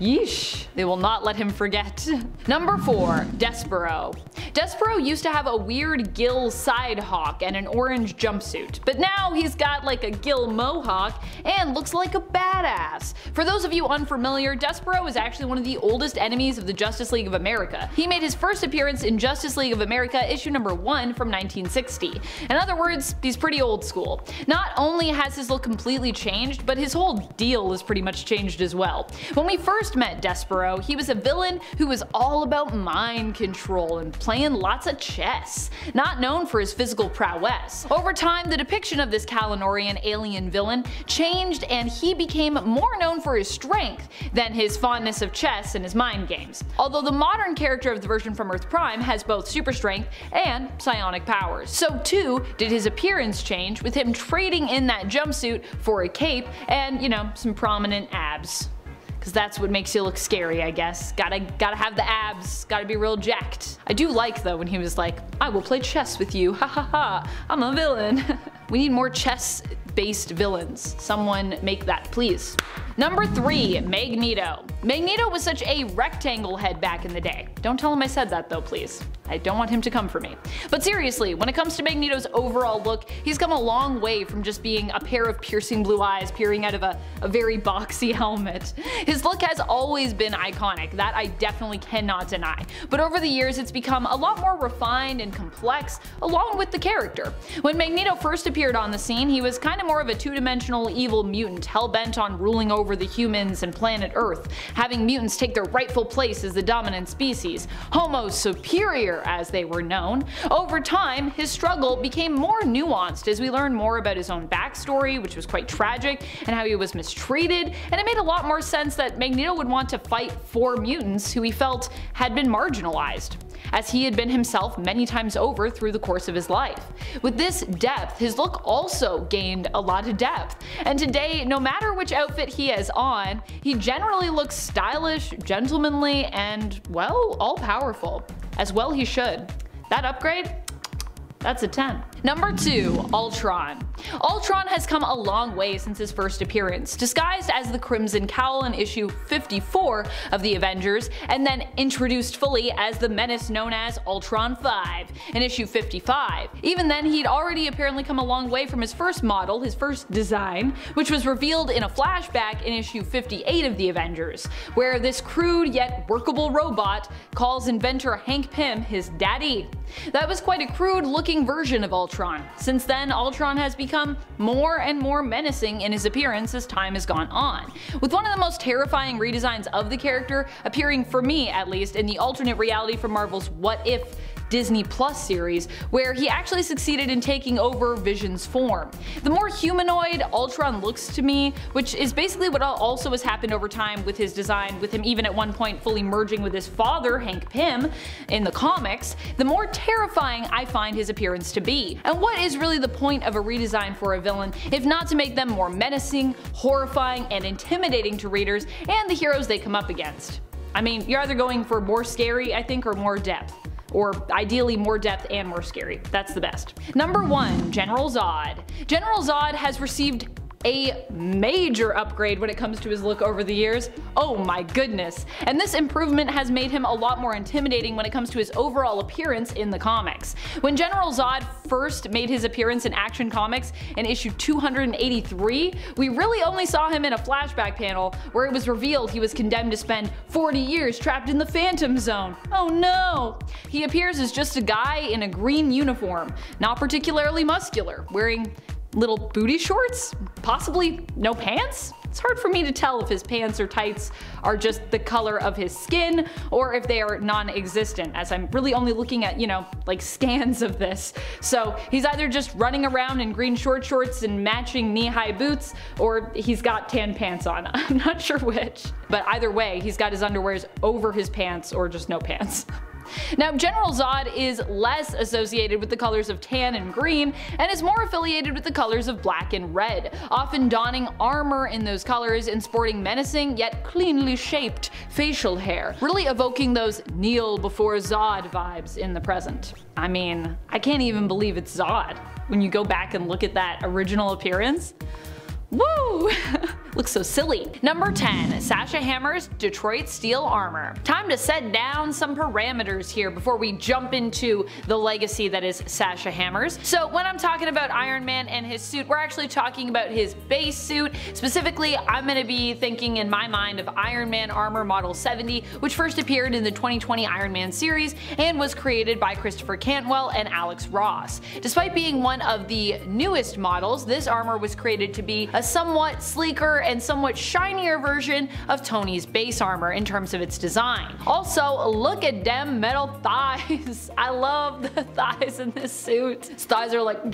Yeesh, they will not let him forget. Number 4, Despero. Despero used to have a weird gill side hawk and an orange jumpsuit, but now he's got like a gill mohawk and looks like a badass. For those of you unfamiliar, Despero is actually one of the oldest enemies of the Justice League of America. He made his first appearance in Justice League of America issue number 1 from 1960. In other words, he's pretty old school. Not only has his look completely changed, but his whole deal is pretty much changed as well. When we first met Despero, he was a villain who was all about mind control and playing lots of chess, not known for his physical prowess. Over time, the depiction of this Kalanorian alien villain changed and he became more known for his strength than his fondness of chess and his mind games. Although the modern character of the version from Earth Prime has both super strength and psionic powers. So too did his appearance change, with him trading in that jumpsuit for a cape and, you know, some prominent abs. Because that's what makes you look scary, I guess. Gotta have the abs, gotta be real jacked. I do like though when he was like, I will play chess with you, ha ha ha, I'm a villain. We need more chess-based villains. Someone make that, please. Number 3, Magneto. Magneto was such a rectangle head back in the day. Don't tell him I said that though, please. I don't want him to come for me. But seriously, when it comes to Magneto's overall look, he's come a long way from just being a pair of piercing blue eyes peering out of a very boxy helmet. His look has always been iconic, that I definitely cannot deny. But over the years, it's become a lot more refined and complex, along with the character. When Magneto first appeared on the scene, he was kind of more of a two-dimensional evil mutant, hell-bent on ruling over the humans and planet Earth, having mutants take their rightful place as the dominant species, Homo superior as they were known. Over time, his struggle became more nuanced as we learned more about his own backstory, which was quite tragic, and how he was mistreated, and it made a lot more sense that Magneto would want to fight for mutants who he felt had been marginalized. as he had been himself many times over through the course of his life. With this depth, his look also gained a lot of depth, and today, no matter which outfit he has on, he generally looks stylish, gentlemanly, and, well, all-powerful. As well he should. That upgrade? That's a 10. Number 2, Ultron. Ultron has come a long way since his first appearance, disguised as the Crimson Cowl in issue 54 of the Avengers, and then introduced fully as the menace known as Ultron 5 in issue 55. Even then, he'd already apparently come a long way from his first model, his first design, which was revealed in a flashback in issue 58 of the Avengers, where this crude yet workable robot calls inventor Hank Pym his daddy. That was quite a crude looking version of Ultron. Since then, Ultron has become more and more menacing in his appearance as time has gone on, with one of the most terrifying redesigns of the character appearing, for me at least, in the alternate reality for Marvel's What If Disney Plus series, where he actually succeeded in taking over Vision's form. The more humanoid Ultron looks to me, which is basically what also has happened over time with his design, with him even at one point fully merging with his father, Hank Pym, in the comics, the more terrifying I find his appearance to be. And what is really the point of a redesign for a villain if not to make them more menacing, horrifying, and intimidating to readers and the heroes they come up against? I mean, you're either going for more scary, I think, or more depth. Or ideally more depth and more scary. That's the best. Number 1, General Zod. General Zod has received a major upgrade when it comes to his look over the years. Oh my goodness. And this improvement has made him a lot more intimidating when it comes to his overall appearance in the comics. When General Zod first made his appearance in Action Comics in issue 283, we really only saw him in a flashback panel where it was revealed he was condemned to spend 40 years trapped in the Phantom Zone. Oh no! He appears as just a guy in a green uniform, not particularly muscular, wearing little booty shorts? Possibly no pants? It's hard for me to tell if his pants or tights are just the color of his skin or if they are non-existent, as I'm really only looking at, like scans of this. So he's either just running around in green short shorts and matching knee-high boots, or he's got tan pants on. I'm not sure which. But either way, he's got his underwears over his pants or just no pants. Now, General Zod is less associated with the colors of tan and green, and is more affiliated with the colors of black and red, often donning armor in those colors and sporting menacing yet cleanly shaped facial hair, really evoking those kneel before Zod vibes in the present. I mean, I can't even believe it's Zod when you go back and look at that original appearance. Woo! Looks so silly. Number 10, Sasha Hammer's Detroit Steel Armor. Time to set down some parameters here before we jump into the legacy that is Sasha Hammer's. So when I'm talking about Iron Man and his suit, we're actually talking about his base suit. Specifically, I'm gonna be thinking in my mind of Iron Man Armor Model 70, which first appeared in the 2020 Iron Man series and was created by Christopher Cantwell and Alex Ross. Despite being one of the newest models, this armor was created to be a somewhat sleeker and somewhat shinier version of Tony's base armor in terms of its design. Also, look at them metal thighs. I love the thighs in this suit. His thighs are like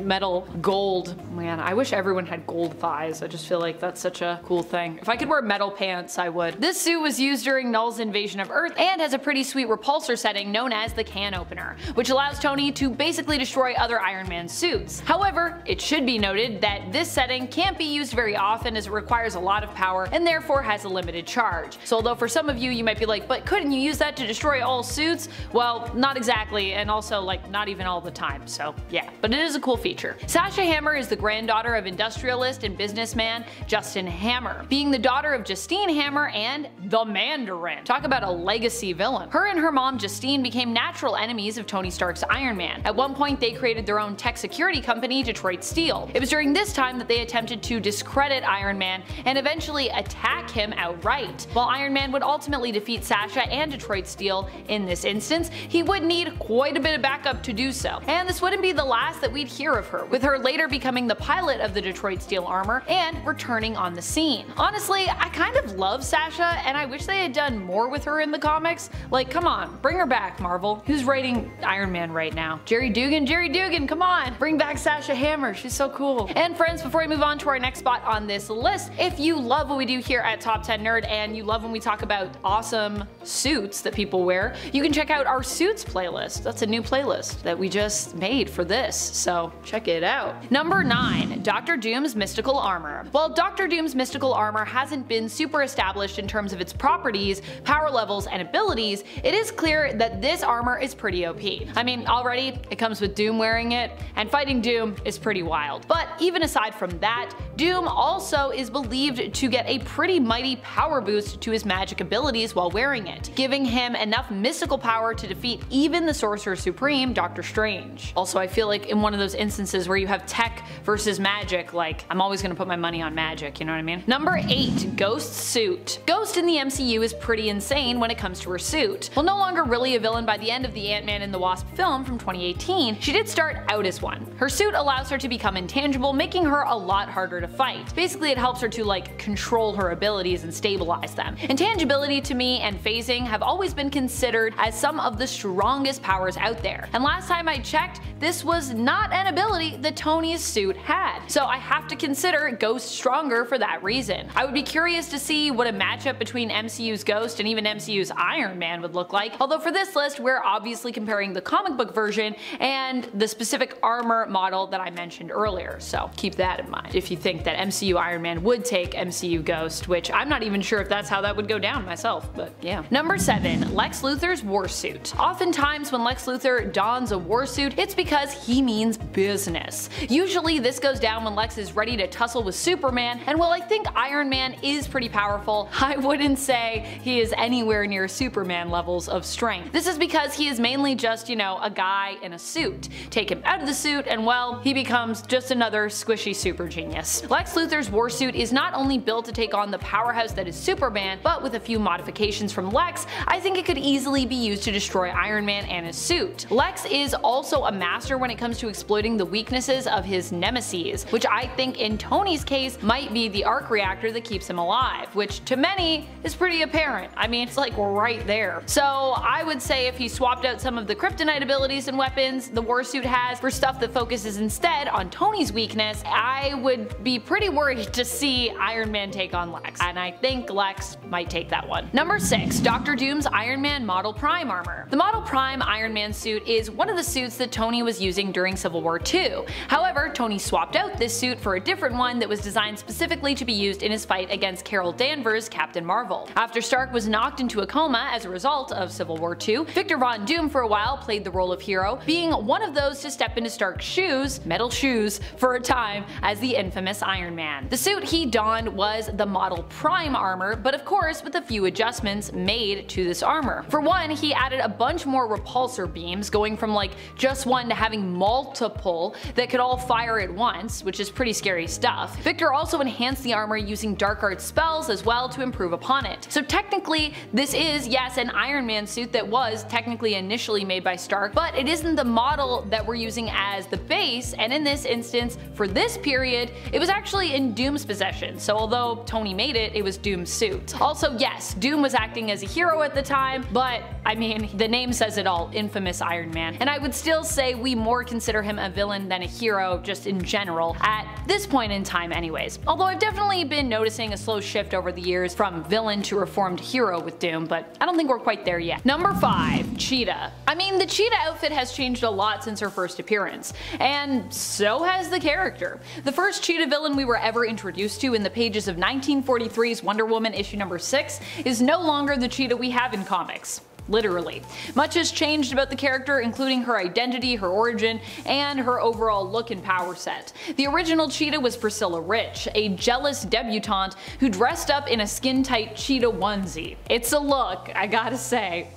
metal gold. Man, I wish everyone had gold thighs. I just feel like that's such a cool thing. If I could wear metal pants, I would. This suit was used during Null's invasion of Earth and has a pretty sweet repulsor setting known as the Can Opener, which allows Tony to basically destroy other Iron Man suits. However, it should be noted that this setting can't be used very often as it requires a lot of power and therefore has a limited charge. So although for some of you, you might be like, but couldn't you use that to destroy all suits? Well, not exactly, and also like not even all the time, so yeah. But it is a cool feature. Sasha Hammer is the granddaughter of industrialist and businessman Justin Hammer, being the daughter of Justine Hammer and the Mandarin. Talk about a legacy villain. Her and her mom Justine became natural enemies of Tony Stark's Iron Man. At one point, they created their own tech security company, Detroit Steel. It was during this time that they attempted to discredit Iron Man and eventually attack him outright. While Iron Man would ultimately defeat Sasha and Detroit Steel in this instance, he would need quite a bit of backup to do so. And this wouldn't be the last that we'd hear of her, with her later becoming the pilot of the Detroit Steel armor and returning on the scene. Honestly, I kind of love Sasha, and I wish they had done more with her in the comics. Like, come on, bring her back, Marvel. Who's writing Iron Man right now? Jerry Dugan, come on! Bring back Sasha Hammer, she's so cool. And friends, before we move on to our next spot on this list. If you love what we do here at Top 10 Nerd and you love when we talk about awesome suits that people wear, you can check out our suits playlist. That's a new playlist that we just made for this, so check it out. Number 9, Doctor Doom's mystical armor. While Doctor Doom's mystical armor hasn't been super established in terms of its properties, power levels, and abilities, it is clear that this armor is pretty OP. I mean, already it comes with Doom wearing it, and fighting Doom is pretty wild. But even aside from that, Doom also is believed to get a pretty mighty power boost to his magic abilities while wearing it, giving him enough mystical power to defeat even the Sorcerer Supreme, Doctor Strange. Also, I feel like in one of those instances where you have tech versus magic, like, I'm always gonna put my money on magic, you know what I mean? Number 8, Ghost's suit. Ghost in the MCU is pretty insane when it comes to her suit. While no longer really a villain by the end of the Ant-Man and the Wasp film from 2018, she did start out as one. Her suit allows her to become intangible, making her a lot harder to fight. Basically, it helps her to like control her abilities and stabilize them. Intangibility to me and phasing have always been considered as some of the strongest powers out there, and last time I checked, this was not an ability that Tony's suit had, so I have to consider Ghost stronger for that reason. I would be curious to see what a matchup between MCU's Ghost and even MCU's Iron Man would look like, although for this list we're obviously comparing the comic book version and the specific armor model that I mentioned earlier, so keep that in mind if you think that MCU Iron Man would take MCU Ghost, which I'm not even sure if that's how that would go down myself, but yeah. Number 7, Lex Luthor's war suit. Oftentimes when Lex Luthor dons a war suit, it's because he means business. Usually this goes down when Lex is ready to tussle with Superman, and while I think Iron Man is pretty powerful, I wouldn't say he is anywhere near Superman levels of strength. This is because he is mainly just, you know, a guy in a suit. Take him out of the suit and, well, he becomes just another squishy super genius. Lex Luthor's war suit is not only built to take on the powerhouse that is Superman, but with a few modifications from Lex, I think it could easily be used to destroy Iron Man and his suit. Lex is also a master when it comes to exploiting the weaknesses of his nemeses, which I think in Tony's case might be the arc reactor that keeps him alive, which to many is pretty apparent. I mean, it's like right there. So I would say if he swapped out some of the kryptonite abilities and weapons the warsuit has for stuff that focuses instead on Tony's weakness, I would be pretty worried to see Iron Man take on Lex, and I think Lex might take that one. Number 6, Doctor Doom's Iron Man Model Prime armor. The Model Prime Iron Man suit is one of the suits that Tony was using during Civil War II. However, Tony swapped out this suit for a different one that was designed specifically to be used in his fight against Carol Danvers' Captain Marvel. After Stark was knocked into a coma as a result of Civil War II, Victor Von Doom for a while played the role of hero, being one of those to step into Stark's shoes, metal shoes, for a time as the infamous Iron Man. The suit he donned was the Model Prime armor, but of course with a few adjustments made to this armor. For one, he added a bunch more repulsor beams, going from like just one to having multiple that could all fire at once, which is pretty scary stuff. Victor also enhanced the armor using dark arts spells as well to improve upon it. So technically this is, yes, an Iron Man suit that was technically initially made by Stark, but it isn't the model that we're using as the base, and in this instance for this period it was actually in Doom's possession, so although Tony made it, it was Doom's suit. Also, yes, Doom was acting as a hero at the time, but I mean, the name says it all, infamous Iron Man, and I would still say we more consider him a villain than a hero just in general at this point in time anyways, although I've definitely been noticing a slow shift over the years from villain to reformed hero with Doom, but I don't think we're quite there yet. Number 5, Cheetah. I mean, the Cheetah outfit has changed a lot since her first appearance, and so has the character. The first Cheetah villain we were ever introduced to in the pages of 1943's Wonder Woman issue number 6 is no longer the Cheetah we have in comics. Literally. Much has changed about the character, including her identity, her origin, and her overall look and power set. The original Cheetah was Priscilla Rich, a jealous debutante who dressed up in a skin-tight cheetah onesie. It's a look, I gotta say.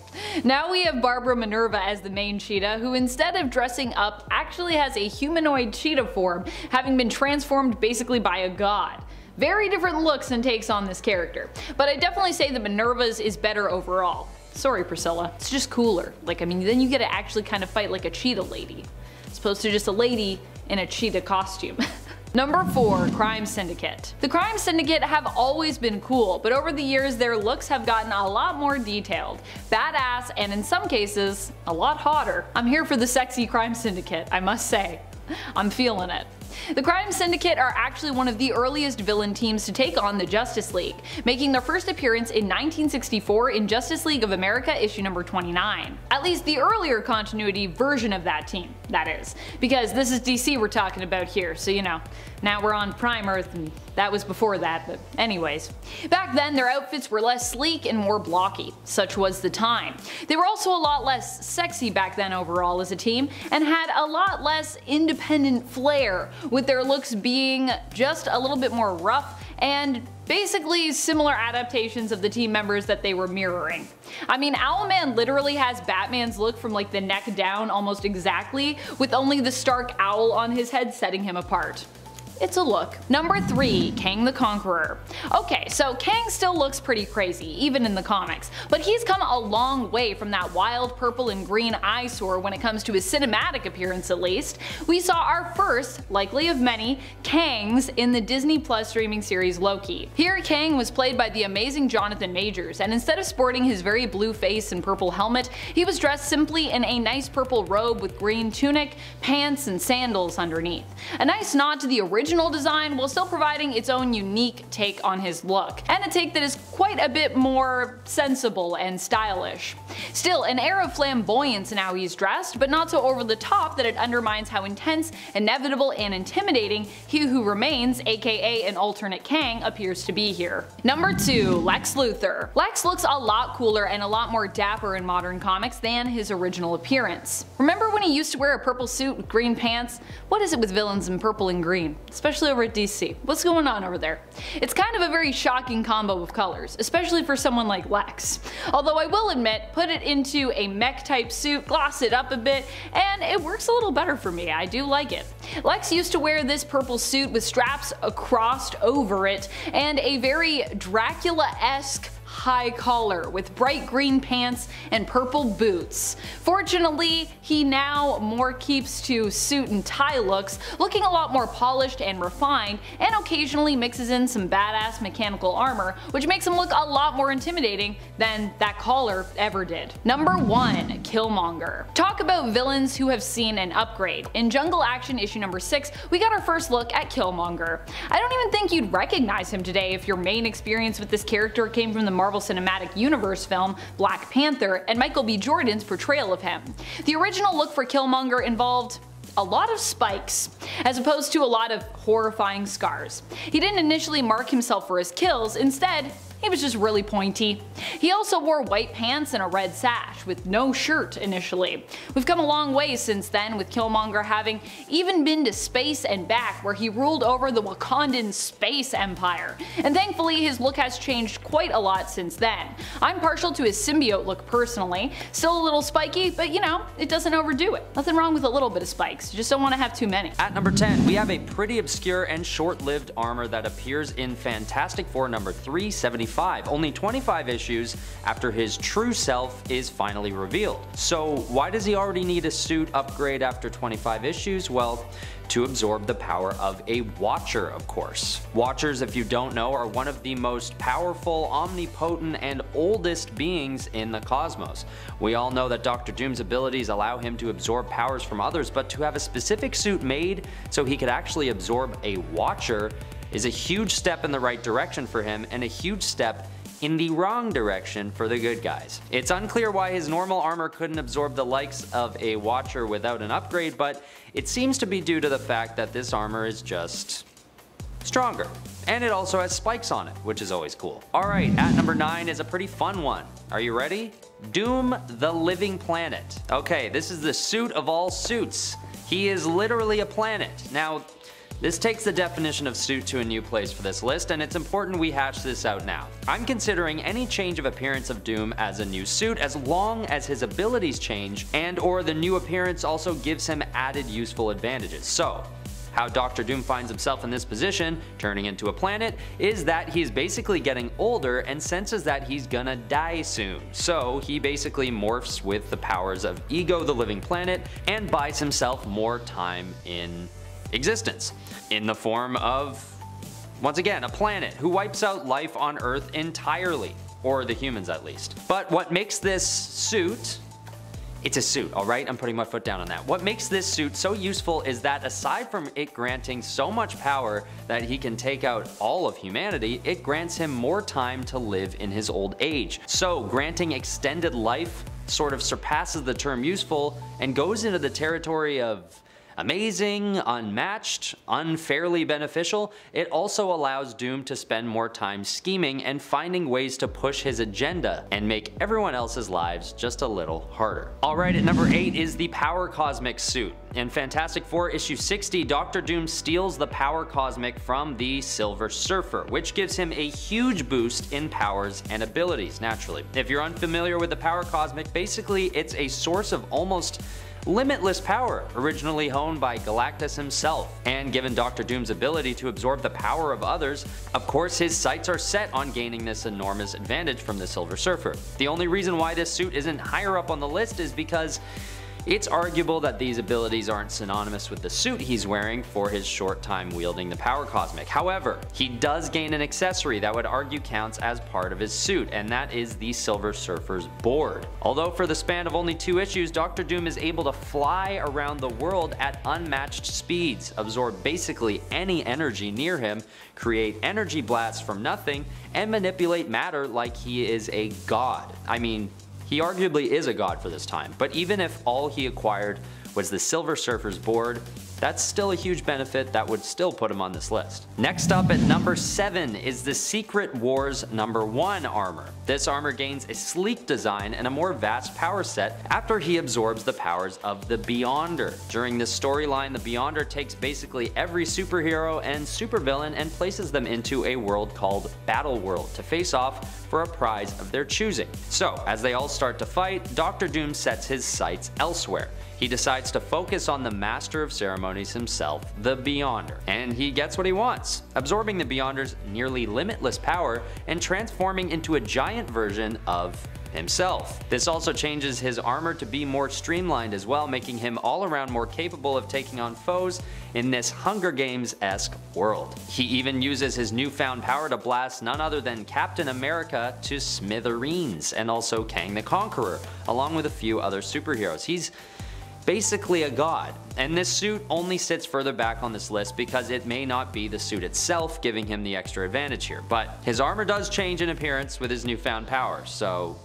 Now we have Barbara Minerva as the main Cheetah, who instead of dressing up actually has a humanoid cheetah form, having been transformed basically by a god. Very different looks and takes on this character, but I definitely say that Minerva's is better overall. Sorry, Priscilla. It's just cooler. Like, I mean, then you get to actually kind of fight like a cheetah lady, as opposed to just a lady in a cheetah costume. Number 4, Crime Syndicate. The Crime Syndicate have always been cool, but over the years their looks have gotten a lot more detailed, badass, and in some cases, a lot hotter. I'm here for the sexy Crime Syndicate, I must say. I'm feeling it. The Crime Syndicate are actually one of the earliest villain teams to take on the Justice League, making their first appearance in 1964 in Justice League of America issue number 29. At least the earlier continuity version of that team, that is. Because this is DC we're talking about here, so you know, now we're on Prime Earth and that was before that, but anyways. Back then their outfits were less sleek and more blocky, such was the time. They were also a lot less sexy back then overall as a team, and had a lot less independent flair, with their looks being just a little bit more rough and basically similar adaptations of the team members that they were mirroring. I mean, Owlman literally has Batman's look from like the neck down almost exactly, with only the Stark owl on his head setting him apart. It's a look. Number 3, Kang the Conqueror. Okay, so Kang still looks pretty crazy, even in the comics, but he's come a long way from that wild purple and green eyesore when it comes to his cinematic appearance at least. We saw our first, likely of many, Kangs in the Disney Plus streaming series Loki. Here Kang was played by the amazing Jonathan Majors, and instead of sporting his very blue face and purple helmet, he was dressed simply in a nice purple robe with green tunic, pants, and sandals underneath. A nice nod to the original design while still providing its own unique take on his look, and a take that is quite a bit more sensible and stylish. Still, an air of flamboyance in how he's dressed, but not so over the top that it undermines how intense, inevitable, and intimidating He Who Remains, aka an alternate Kang, appears to be here. Number 2, Lex Luthor. Lex looks a lot cooler and a lot more dapper in modern comics than his original appearance. Remember when he used to wear a purple suit with green pants? What is it with villains in purple and green? Especially over at DC. What's going on over there? It's kind of a very shocking combo of colors, especially for someone like Lex. Although I will admit, put it into a mech type suit, gloss it up a bit, and it works a little better for me. I do like it. Lex used to wear this purple suit with straps crossed over it, and a very Dracula-esque high collar with bright green pants and purple boots. Fortunately, he now more keeps to suit and tie looks, looking a lot more polished and refined, and occasionally mixes in some badass mechanical armor, which makes him look a lot more intimidating than that collar ever did. Number 1, Killmonger. Talk about villains who have seen an upgrade. In Jungle Action issue number 6, we got our first look at Killmonger. I don't even think you'd recognize him today if your main experience with this character came from the Marvel Cinematic Universe film Black Panther and Michael B. Jordan's portrayal of him. The original look for Killmonger involved a lot of spikes, as opposed to a lot of horrifying scars. He didn't initially mark himself for his kills, instead he was just really pointy. He also wore white pants and a red sash, with no shirt initially. We've come a long way since then, with Killmonger having even been to space and back, where he ruled over the Wakandan space empire, and thankfully his look has changed quite a lot since then. I'm partial to his symbiote look personally, still a little spiky, but you know, it doesn't overdo it. Nothing wrong with a little bit of spikes, you just don't want to have too many. At number 10, we have a pretty obscure and short-lived armor that appears in Fantastic Four number 375. Only 25 issues after his true self is finally revealed. So why does he already need a suit upgrade after 25 issues? Well, to absorb the power of a Watcher, of course. Watchers, if you don't know, are one of the most powerful, omnipotent, and oldest beings in the cosmos. We all know that Doctor Doom's abilities allow him to absorb powers from others, but to have a specific suit made so he could actually absorb a Watcher is a huge step in the right direction for him, and a huge step in the wrong direction for the good guys. It's unclear why his normal armor couldn't absorb the likes of a Watcher without an upgrade, but it seems to be due to the fact that this armor is just stronger. And it also has spikes on it, which is always cool. Alright, at number 9 is a pretty fun one. Are you ready? Doom the Living Planet. Okay, this is the suit of all suits. He is literally a planet. Now, this takes the definition of suit to a new place for this list, and it's important we hash this out now. I'm considering any change of appearance of Doom as a new suit, as long as his abilities change and or the new appearance also gives him added useful advantages. So, how Doctor Doom finds himself in this position, turning into a planet, is that he's basically getting older and senses that he's gonna die soon. So he basically morphs with the powers of Ego the Living Planet and buys himself more time in existence, in the form of, once again, a planet who wipes out life on Earth entirely, or the humans at least. But what makes this suit It's a suit, all right? I'm putting my foot down on that. What makes this suit so useful is that aside from it granting so much power that he can take out all of humanity, it grants him more time to live in his old age. So granting extended life sort of surpasses the term useful and goes into the territory of amazing, unmatched, unfairly beneficial. It also allows Doom to spend more time scheming and finding ways to push his agenda and make everyone else's lives just a little harder. All right, at number 8 is the Power Cosmic suit. In Fantastic Four issue 60, Doctor Doom steals the Power Cosmic from the Silver Surfer, which gives him a huge boost in powers and abilities, naturally. If you're unfamiliar with the Power Cosmic, basically it's a source of almost limitless power, originally honed by Galactus himself. And given Doctor Doom's ability to absorb the power of others, of course his sights are set on gaining this enormous advantage from the Silver Surfer. The only reason why this suit isn't higher up on the list is because it's arguable that these abilities aren't synonymous with the suit he's wearing for his short time wielding the Power Cosmic. However, he does gain an accessory that would argue counts as part of his suit, and that is the Silver Surfer's board. Although for the span of only 2 issues, Doctor Doom is able to fly around the world at unmatched speeds, absorb basically any energy near him, create energy blasts from nothing, and manipulate matter like he is a god. I mean, he arguably is a god for this time, but even if all he acquired was the Silver Surfer's board, that's still a huge benefit that would still put him on this list. Next up at number 7 is the Secret Wars #1 armor. This armor gains a sleek design and a more vast power set after he absorbs the powers of the Beyonder. During this storyline, the Beyonder takes basically every superhero and supervillain and places them into a world called Battle World to face off for a prize of their choosing. So as they all start to fight, Doctor Doom sets his sights elsewhere. He decides to focus on the master of ceremonies himself, the Beyonder, and he gets what he wants, absorbing the Beyonder's nearly limitless power and transforming into a giant version of himself. This also changes his armor to be more streamlined as well, making him all around more capable of taking on foes in this Hunger Games-esque world. He even uses his newfound power to blast none other than Captain America to smithereens, and also Kang the Conqueror, along with a few other superheroes. He's basically a god, and this suit only sits further back on this list because it may not be the suit itself giving him the extra advantage here, but his armor does change in appearance with his newfound power, so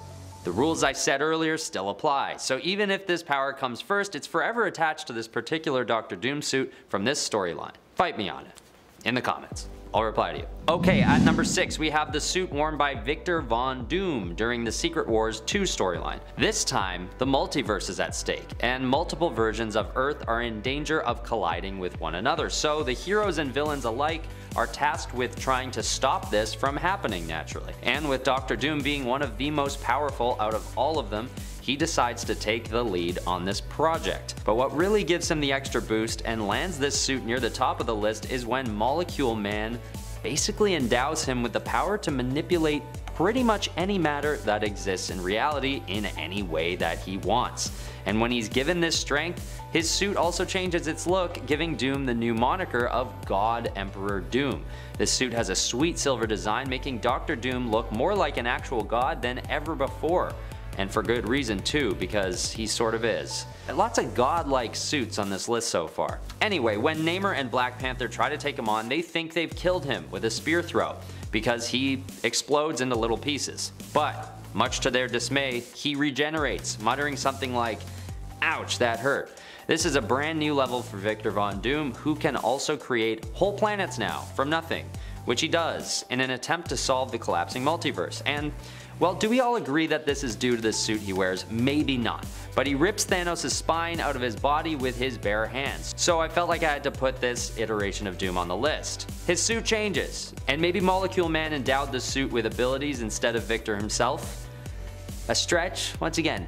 the rules I said earlier still apply. So even if this power comes first, it's forever attached to this particular Doctor Doom suit from this storyline. Fight me on it in the comments. I'll reply to you. Okay, at number 6, we have the suit worn by Victor Von Doom during the Secret Wars 2 storyline. This time, the multiverse is at stake, and multiple versions of Earth are in danger of colliding with one another, so the heroes and villains alike are tasked with trying to stop this from happening, naturally. And with Doctor Doom being one of the most powerful out of all of them, he decides to take the lead on this project. But what really gives him the extra boost and lands this suit near the top of the list is when Molecule Man basically endows him with the power to manipulate pretty much any matter that exists in reality in any way that he wants. And when he's given this strength, his suit also changes its look, giving Doom the new moniker of God Emperor Doom. This suit has a sweet silver design, making Doctor Doom look more like an actual god than ever before. And for good reason too, because he sort of is. Lots of godlike suits on this list so far. Anyway, when Namor and Black Panther try to take him on, they think they've killed him with a spear throw, because he explodes into little pieces. But much to their dismay, he regenerates, muttering something like, "Ouch, that hurt." This is a brand new level for Victor Von Doom, who can also create whole planets now from nothing, which he does in an attempt to solve the collapsing multiverse. And well, do we all agree that this is due to the suit he wears? Maybe not. But he rips Thanos' spine out of his body with his bare hands. So I felt like I had to put this iteration of Doom on the list. His suit changes, and maybe Molecule Man endowed the suit with abilities instead of Victor himself? A stretch? Once again,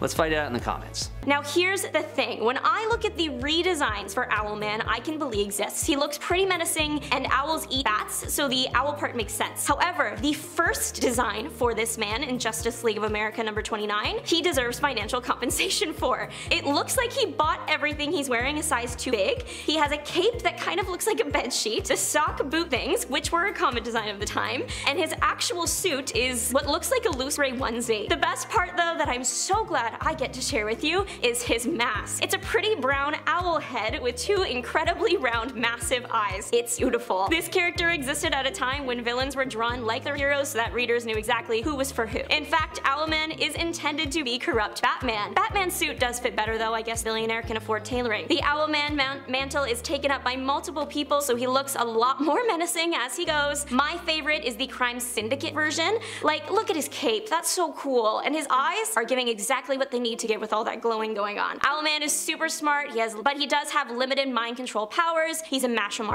let's fight it out in the comments. Now here's the thing, when I look at the redesigns for Owlman, I can believe exists. He looks pretty menacing, and owls eat bats, so the owl part makes sense. However, the first design for this man in Justice League of America number 29, he deserves financial compensation for. It looks like he bought everything he's wearing a size too big. He has a cape that kind of looks like a bedsheet, the sock boot things, which were a common design of the time, and his actual suit is what looks like a loose gray onesie. The best part though that I'm so glad I get to share with you is his mask. It's a pretty brown owl head with two incredibly round, massive eyes. It's beautiful. This character existed at a time when villains were drawn like their heroes so that readers knew exactly who was for who. In fact, Owlman is intended to be corrupt Batman. Batman's suit does fit better though, I guess billionaire can afford tailoring. The Owlman mantle is taken up by multiple people, so he looks a lot more menacing as he goes. My favorite is the Crime Syndicate version. Like, look at his cape, that's so cool, and his eyes are giving exactly what they need to get with all that glowing going on. Owlman is super smart, but he does have limited mind control powers, he's a martial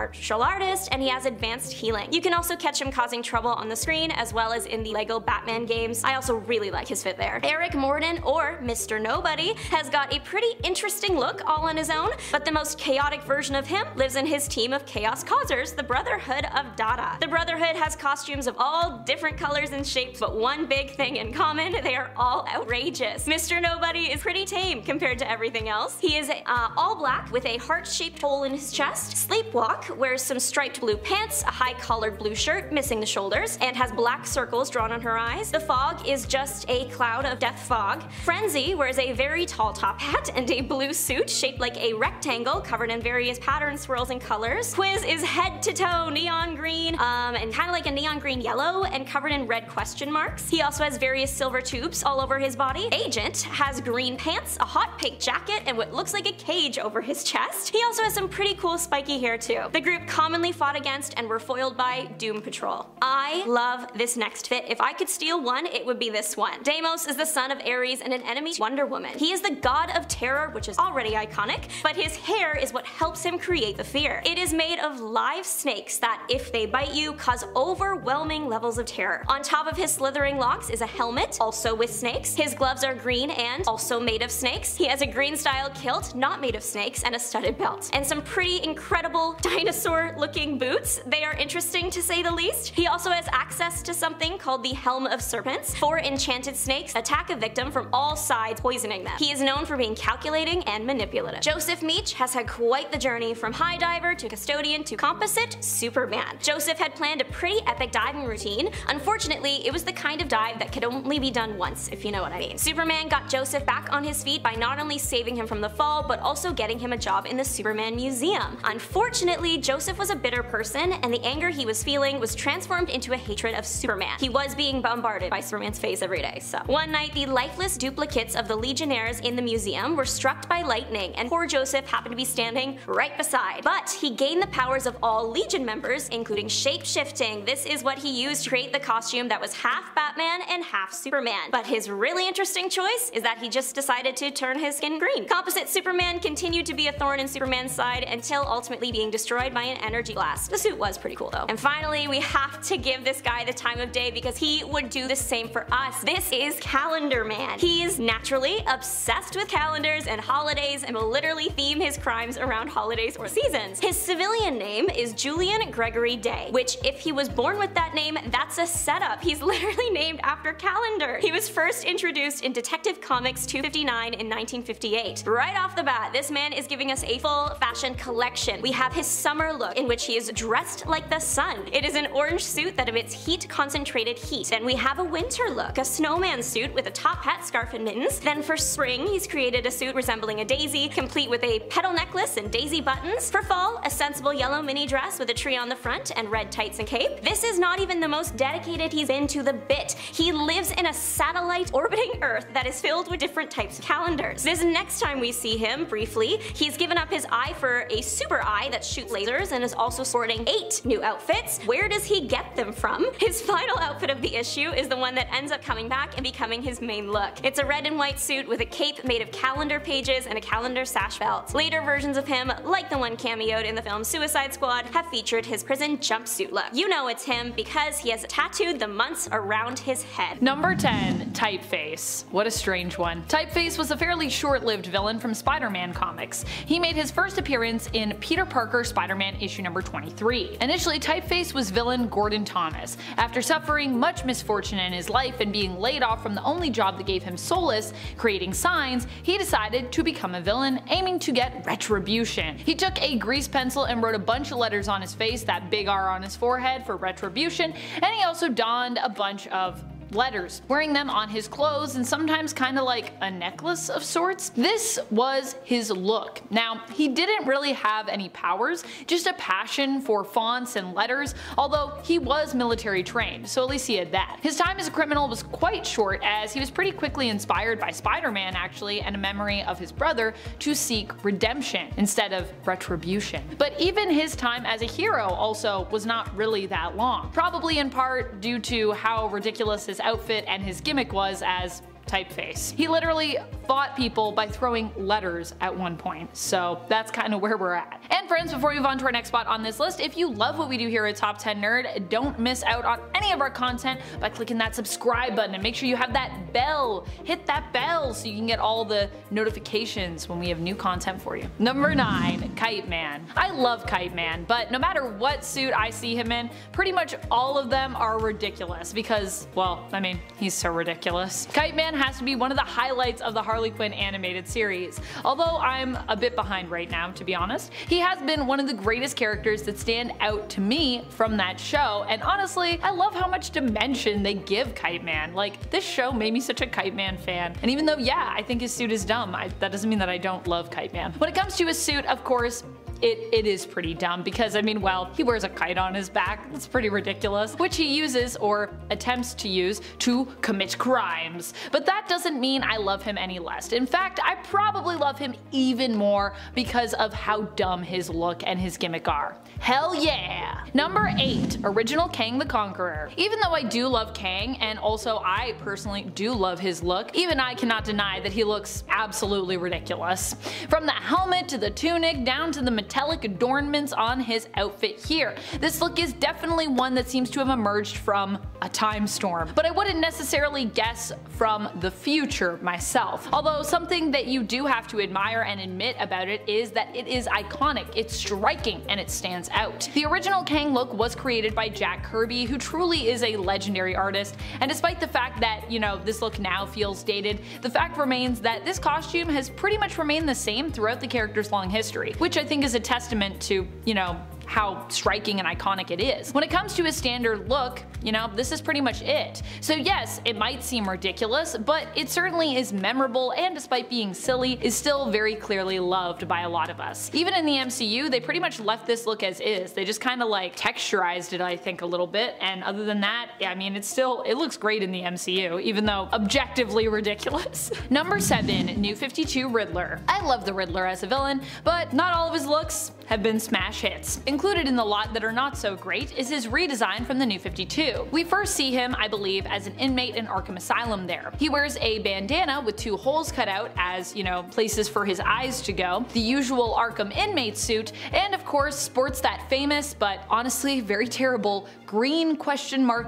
artist, and he has advanced healing. You can also catch him causing trouble on the screen as well as in the LEGO Batman games. I also really like his fit there. Eric Morden, or Mr. Nobody, has got a pretty interesting look all on his own, but the most chaotic version of him lives in his team of chaos causers, the Brotherhood of Dada. The Brotherhood has costumes of all different colors and shapes, but one big thing in common, they are all outrageous. Mr. Nobody is pretty tame compared to everything else. He is all black with a heart-shaped hole in his chest. Sleepwalk wears some striped blue pants, a high-collared blue shirt missing the shoulders, and has black circles drawn on her eyes. The Fog is just a cloud of death fog. Frenzy wears a very tall top hat and a blue suit shaped like a rectangle covered in various patterns, swirls, and colors. Quiz is head-to-toe neon green, and kind of like a neon green yellow, and covered in red question marks. He also has various silver tubes all over his body. Agent has green pants, a hot pink jacket, and what looks like a cage over his chest. He also has some pretty cool spiky hair too. The group commonly fought against and were foiled by Doom Patrol. I love this next fit. If I could steal one, it would be this one. Deimos is the son of Ares and an enemy to Wonder Woman. He is the god of terror, which is already iconic, but his hair is what helps him create the fear. It is made of live snakes that, if they bite you, cause overwhelming levels of terror. On top of his slithering locks is a helmet, also with snakes. His gloves are green and also made of snakes. He has a green style kilt, not made of snakes, and a studded belt. And some pretty incredible dinosaur looking boots. They are interesting to say the least. He also has access to something called the Helm of Serpents. Four enchanted snakes attack a victim from all sides, poisoning them. He is known for being calculating and manipulative. Joseph Meech has had quite the journey from high diver to custodian to composite Superman. Joseph had planned a pretty epic diving routine. Unfortunately, it was the kind of dive that could only be done once, if you know what I mean. Superman got Joseph back on his feet by not only saving him from the fall, but also getting him a job in the Superman Museum. Unfortunately, Joseph was a bitter person, and the anger he was feeling was transformed into a hatred of Superman. He was being bombarded by Superman's face every day, so. One night, the lifeless duplicates of the Legionnaires in the museum were struck by lightning, and poor Joseph happened to be standing right beside. But he gained the powers of all Legion members, including shape-shifting. This is what he used to create the costume that was half Batman and half Superman. But his really interesting choice is that he just decided to turn his skin green. Composite Superman continued to be a thorn in Superman's side until ultimately being destroyed by an energy blast. The suit was pretty cool though. And finally, we have to give this guy the time of day because he would do the same for us. This is Calendar Man. He is naturally obsessed with calendars and holidays and will literally theme his crimes around holidays or seasons. His civilian name is Julian Gregory Day, which if he was born with that name, that's a setup. He's literally named after calendar. He was first introduced in Detective Comics 259 in 1958. Right off the bat, this man is giving us a full fashion collection. We have his summer look in which he is dressed like the sun. It is an orange suit that emits heat, concentrated heat. Then we have a winter look, a snowman suit with a top hat, scarf, and mittens. Then for spring, he's created a suit resembling a daisy, complete with a petal necklace and daisy buttons. For fall, a sensible yellow mini dress with a tree on the front and red tights and cape. This is not even the most dedicated he's been to the bit. He lives in a satellite orbiting Earth that is filled with different types of calendars. This next time we see him briefly, he's given up his eye for a super eye that shoots lasers and is also sporting 8 new outfits. Where does he get them from? His final outfit of the issue is the one that ends up coming back and becoming his main look. It's a red and white suit with a cape made of calendar pages and a calendar sash belt. Later versions of him, like the one cameoed in the film Suicide Squad, have featured his prison jumpsuit look. You know it's him because he has tattooed the months around his head. Number 10, Typeface. What a strange one. Typeface was a a fairly short-lived villain from Spider-Man comics. He made his first appearance in Peter Parker Spider-Man issue number 23. Initially, Typeface was villain Gordon Thomas. After suffering much misfortune in his life and being laid off from the only job that gave him solace, creating signs, he decided to become a villain, aiming to get retribution. He took a grease pencil and wrote a bunch of letters on his face, that big R on his forehead for retribution, and he also donned a bunch of letters, wearing them on his clothes and sometimes kinda like a necklace of sorts. This was his look. Now, he didn't really have any powers, just a passion for fonts and letters, although he was military trained, so at least he had that. His time as a criminal was quite short, as he was pretty quickly inspired by Spider-Man actually and a memory of his brother to seek redemption instead of retribution. But even his time as a hero also was not really that long, probably in part due to how ridiculous his outfit and his gimmick was as Typeface. He literally fought people by throwing letters at one point, so that's kind of where we're at. And friends, before we move on to our next spot on this list, if you love what we do here at Top 10 Nerd, don't miss out on any of our content by clicking that subscribe button, and make sure you have that bell. Hit that bell so you can get all the notifications when we have new content for you. Number 9, Kite Man. I love Kite Man, but no matter what suit I see him in, pretty much all of them are ridiculous because, well, I mean, he's so ridiculous. Kite Man has to be one of the highlights of the Harley Quinn animated series. Although I'm a bit behind right now, to be honest, he has been one of the greatest characters that stand out to me from that show, and honestly, I love how much dimension they give Kite Man. Like, this show made me such a Kite Man fan, and even though, yeah, I think his suit is dumb, that doesn't mean that I don't love Kite Man. When it comes to his suit, of course, it is pretty dumb because, I mean, well, he wears a kite on his back. That's pretty ridiculous, which he uses or attempts to use to commit crimes. But that doesn't mean I love him any less. In fact, I probably love him even more because of how dumb his look and his gimmick are. Hell yeah! Number 8, original Kang the Conqueror. Even though I do love Kang, and also I personally do love his look, even I cannot deny that he looks absolutely ridiculous. From the helmet to the tunic down to the metallic adornments on his outfit here. This look is definitely one that seems to have emerged from a time storm, but I wouldn't necessarily guess from the future myself. Although something that you do have to admire and admit about it is that it is iconic, it's striking, and it stands out. The original Kang look was created by Jack Kirby, who truly is a legendary artist, and despite the fact that, you know, this look now feels dated, the fact remains that this costume has pretty much remained the same throughout the character's long history, which I think is a testament to, you know, how striking and iconic it is. When it comes to his standard look, you know, this is pretty much it. So yes, it might seem ridiculous, but it certainly is memorable, and despite being silly, is still very clearly loved by a lot of us. Even in the MCU, they pretty much left this look as is. They just kind of like texturized it, I think, a little bit, and other than that, I mean, it looks great in the MCU, even though objectively ridiculous. Number 7, New 52 Riddler. I love the Riddler as a villain, but not all of his looks have been smash hits. Included in the lot that are not so great is his redesign from the New 52. We first see him, I believe, as an inmate in Arkham Asylum there. He wears a bandana with two holes cut out as, you know, places for his eyes to go, the usual Arkham inmate suit, and of course sports that famous, but honestly very terrible, green ?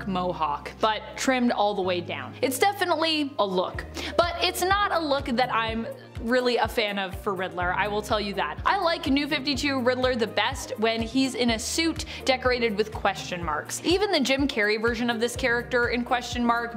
mohawk, but trimmed all the way down. It's definitely a look, but it's not a look that I'm really a fan of for Riddler, I will tell you that. I like New 52 Riddler the best when he's in a suit decorated with ? Even the Jim Carrey version of this character in ? bespeckled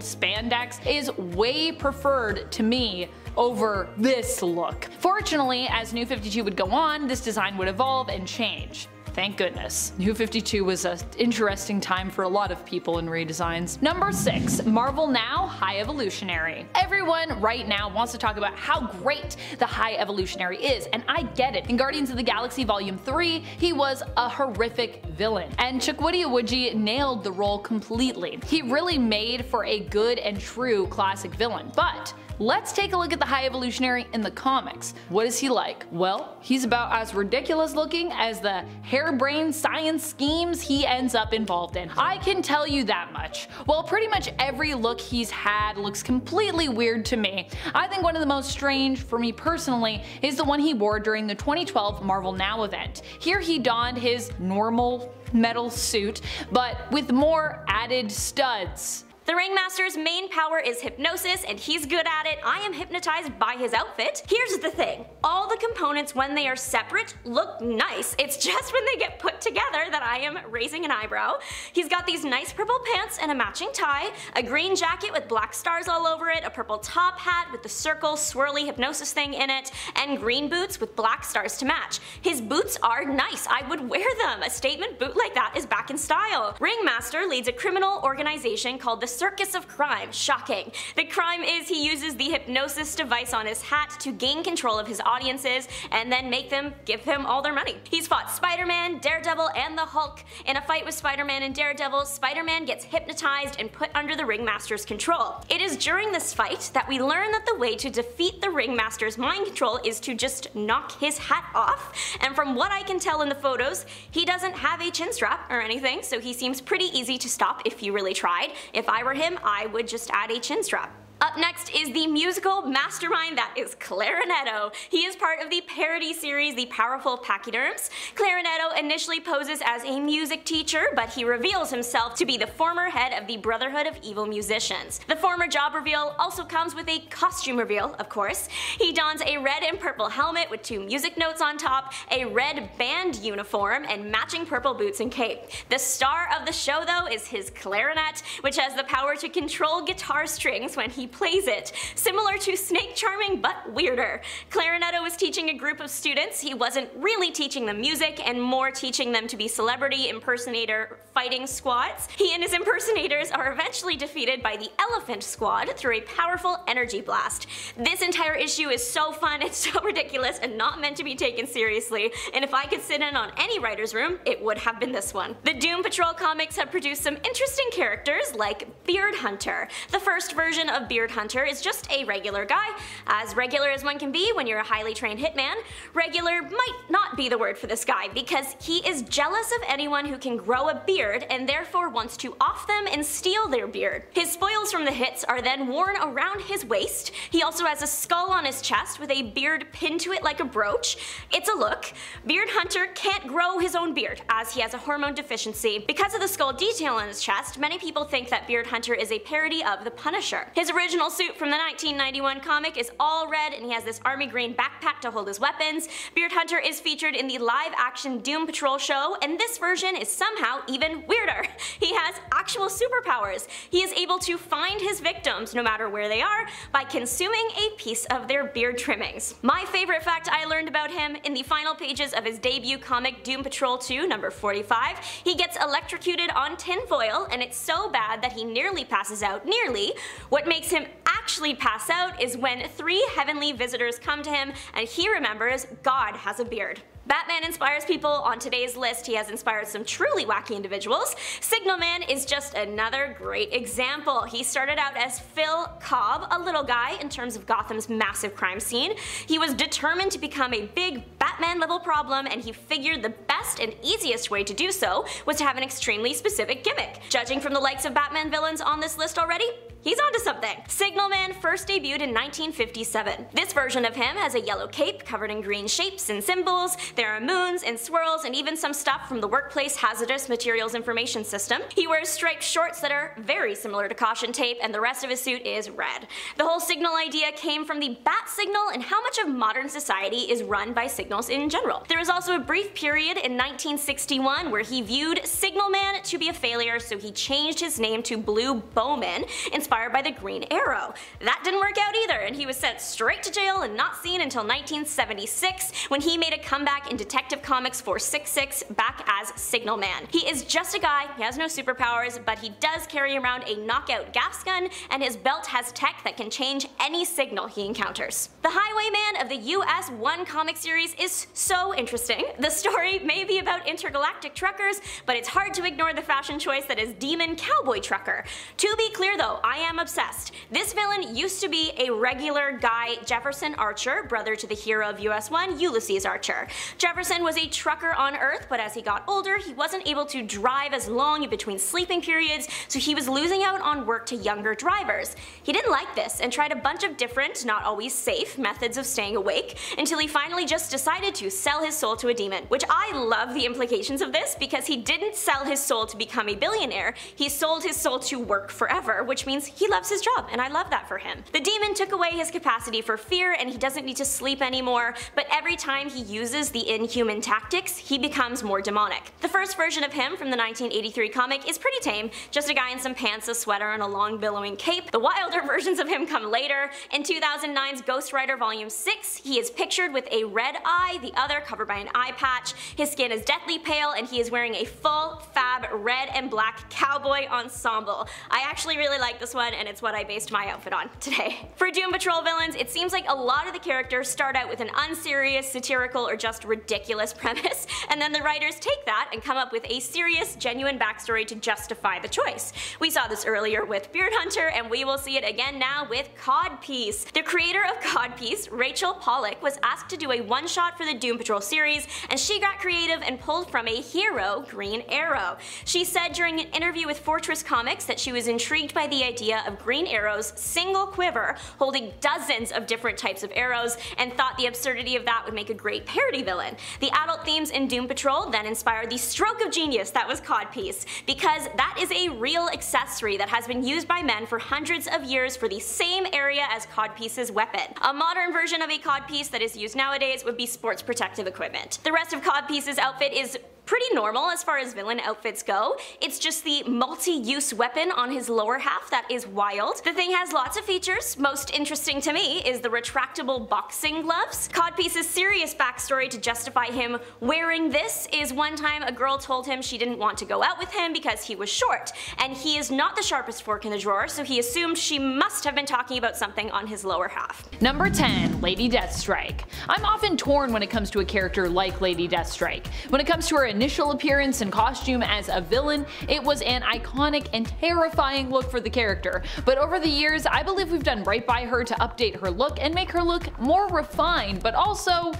spandex is way preferred to me over this look. Fortunately, as New 52 would go on, this design would evolve and change. Thank goodness. New 52 was an interesting time for a lot of people in redesigns. Number 6, Marvel Now High Evolutionary. Everyone right now wants to talk about how great the High Evolutionary is, and I get it. In Guardians of the Galaxy Volume 3, he was a horrific villain, and Chukwudi Awuji nailed the role completely. He really made for a good and true classic villain, but let's take a look at the High Evolutionary in the comics. What is he like? Well, he's about as ridiculous looking as the harebrained science schemes he ends up involved in. I can tell you that much. While pretty much every look he's had looks completely weird to me, I think one of the most strange, for me personally, is the one he wore during the 2012 Marvel Now event. Here he donned his normal metal suit, but with more added studs The Ringmaster's main power is hypnosis, and he's good at it. I am hypnotized by his outfit. Here's the thing, all the components when they are separate look nice. It's just when they get put together that I am raising an eyebrow. He's got these nice purple pants and a matching tie, a green jacket with black stars all over it, a purple top hat with the circle swirly hypnosis thing in it, and green boots with black stars to match. His boots are nice. I would wear them. A statement boot like that is back in style. Ringmaster leads a criminal organization called the Circus of Crime. Shocking. The crime is he uses the hypnosis device on his hat to gain control of his audiences and then make them give him all their money. He's fought Spider-Man, Daredevil, and the Hulk. In a fight with Spider-Man and Daredevil, Spider-Man gets hypnotized and put under the Ringmaster's control. It is during this fight that we learn that the way to defeat the Ringmaster's mind control is to just knock his hat off, and from what I can tell in the photos, he doesn't have a chin strap or anything, so he seems pretty easy to stop if you really tried. If I were him, I would just add a chin strap. Up next is the musical mastermind that is Clarinetto. He is part of the parody series The Powerful Pachyderms. Clarinetto initially poses as a music teacher, but he reveals himself to be the former head of the Brotherhood of Evil Musicians. The former job reveal also comes with a costume reveal, of course. He dons a red and purple helmet with two music notes on top, a red band uniform, and matching purple boots and cape. The star of the show, though, is his clarinet, which has the power to control guitar strings when he plays it, similar to snake charming but weirder. Clarinetto was teaching a group of students. He wasn't really teaching them music and more teaching them to be celebrity impersonator fighting squads. He and his impersonators are eventually defeated by the Elephant Squad through a powerful energy blast. This entire issue is so fun, it's so ridiculous and not meant to be taken seriously, and if I could sit in on any writer's room, it would have been this one. The Doom Patrol comics have produced some interesting characters like Beard Hunter. The first version of Beard Hunter is just a regular guy, as regular as one can be when you're a highly trained hitman. Regular might not be the word for this guy, because he is jealous of anyone who can grow a beard and therefore wants to off them and steal their beard. His spoils from the hits are then worn around his waist. He also has a skull on his chest with a beard pinned to it like a brooch. It's a look. Beard Hunter can't grow his own beard, as he has a hormone deficiency. Because of the skull detail on his chest, many people think that Beard Hunter is a parody of the Punisher. His original suit from the 1991 comic is all red, and he has this army green backpack to hold his weapons. Beard Hunter is featured in the live-action Doom Patrol show, and this version is somehow even weirder. He has actual superpowers. He is able to find his victims, no matter where they are, by consuming a piece of their beard trimmings. My favorite fact I learned about him, in the final pages of his debut comic Doom Patrol 2, number 45, he gets electrocuted on tin foil, and it's so bad that he nearly passes out. Nearly. What makes him actually pass out is when three heavenly visitors come to him and he remembers God has a beard. Batman inspires people. On today's list, he has inspired some truly wacky individuals. Signalman is just another great example. He started out as Phil Cobb, a little guy in terms of Gotham's massive crime scene. He was determined to become a big Batman-level problem, and he figured the best and easiest way to do so was to have an extremely specific gimmick. Judging from the likes of Batman villains on this list already, he's onto something. Signalman first debuted in 1957. This version of him has a yellow cape covered in green shapes and symbols. There are moons and swirls and even some stuff from the Workplace Hazardous Materials Information System. He wears striped shorts that are very similar to caution tape, and the rest of his suit is red. The whole signal idea came from the bat signal and how much of modern society is run by signals in general. There was also a brief period in 1961 where he viewed Signalman to be a failure, so he changed his name to Blue Bowman, inspired by the Green Arrow. That didn't work out either, and he was sent straight to jail and not seen until 1976, when he made a comeback in Detective Comics 466 back as Signalman. He is just a guy, he has no superpowers, but he does carry around a knockout gas gun, and his belt has tech that can change any signal he encounters. The Highwayman of the US 1 comic series is so interesting. The story may be about intergalactic truckers, but it's hard to ignore the fashion choice that is Demon Cowboy Trucker. To be clear though, I am obsessed. This villain used to be a regular guy, Jefferson Archer, brother to the hero of US1, Ulysses Archer. Jefferson was a trucker on Earth, but as he got older, he wasn't able to drive as long in between sleeping periods, so he was losing out on work to younger drivers. He didn't like this and tried a bunch of different, not always safe, methods of staying awake until he finally just decided to sell his soul to a demon, which I love the implications of this because he didn't sell his soul to become a billionaire, he sold his soul to work forever, which means he loves his job, and I love that for him. The demon took away his capacity for fear and he doesn't need to sleep anymore, but every time he uses the inhuman tactics, he becomes more demonic. The first version of him from the 1983 comic is pretty tame, just a guy in some pants, a sweater, and a long billowing cape. The wilder versions of him come later. In 2009's Ghost Rider Volume 6, he is pictured with a red eye, the other covered by an eye patch. His skin is deathly pale and he is wearing a full fab red and black cowboy ensemble. I actually really like this one and it's what I based my outfit on today. For Doom Patrol villains, it seems like a lot of the characters start out with an unserious, satirical, or just ridiculous premise, and then the writers take that and come up with a serious, genuine backstory to justify the choice. We saw this earlier with Beard Hunter and we will see it again now with Codpiece. The creator of Codpiece, Rachel Pollack, was asked to do a one-shot for the Doom Patrol series and she got creative and pulled from a hero, Green Arrow. She said during an interview with Fortress Comics that she was intrigued by the idea of Green Arrow's single quiver holding dozens of different types of arrows and thought the absurdity of that would make a great parody villain. The adult themes in Doom Patrol then inspired the stroke of genius that was Codpiece, because that is a real accessory that has been used by men for hundreds of years for the same area as Codpiece's weapon. A modern version of a Codpiece that is used nowadays would be sports protective equipment. The rest of Codpiece's outfit is pretty normal as far as villain outfits go. It's just the multi-use weapon on his lower half that is wild. The thing has lots of features. Most interesting to me is the retractable boxing gloves. Codpiece's serious backstory to justify him wearing this is one time a girl told him she didn't want to go out with him because he was short, and he is not the sharpest fork in the drawer, so he assumed she must have been talking about something on his lower half. Number 10, Lady Deathstrike. I'm often torn when it comes to a character like Lady Deathstrike. When it comes to her initial appearance and costume as a villain, it was an iconic and terrifying look for the character, but over the years I believe we've done right by her to update her look and make her look more refined, but also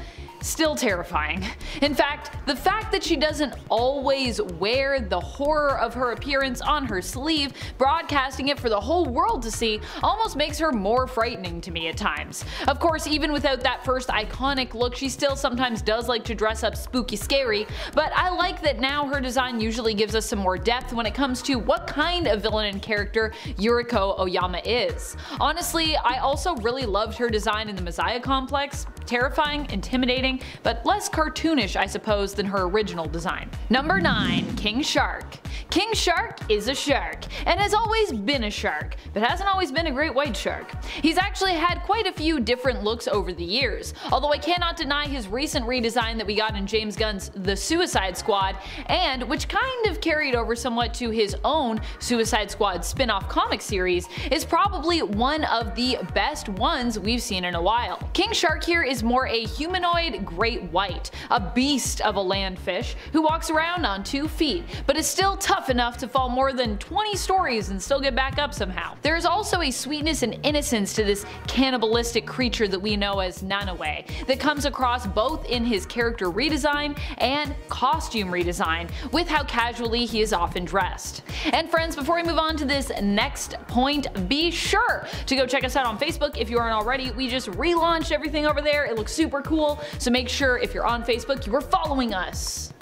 still terrifying. In fact, the fact that she doesn't always wear the horror of her appearance on her sleeve, broadcasting it for the whole world to see, almost makes her more frightening to me at times. Of course, even without that first iconic look, she still sometimes does like to dress up spooky scary, but I like that now her design usually gives us some more depth when it comes to what kind of villain and character Yuriko Oyama is. Honestly, I also really loved her design in the Messiah Complex. Terrifying, intimidating, but less cartoonish, I suppose, than her original design. Number 9, King Shark. King Shark is a shark, and has always been a shark, but hasn't always been a great white shark. He's actually had quite a few different looks over the years, although I cannot deny his recent redesign that we got in James Gunn's The Suicide Squad, and which kind of carried over somewhat to his own Suicide Squad spin-off comic series, is probably one of the best ones we've seen in a while. King Shark here is more a humanoid great white, a beast of a land fish who walks around on 2 feet, but is still tough enough to fall more than 20 stories and still get back up somehow. There is also a sweetness and innocence to this cannibalistic creature that we know as Nanawe that comes across both in his character redesign and costume redesign with how casually he is often dressed. And friends, before we move on to this next point, be sure to go check us out on Facebook if you aren't already. We just relaunched everything over there. It looks super cool, so make sure if you're on Facebook you are following us.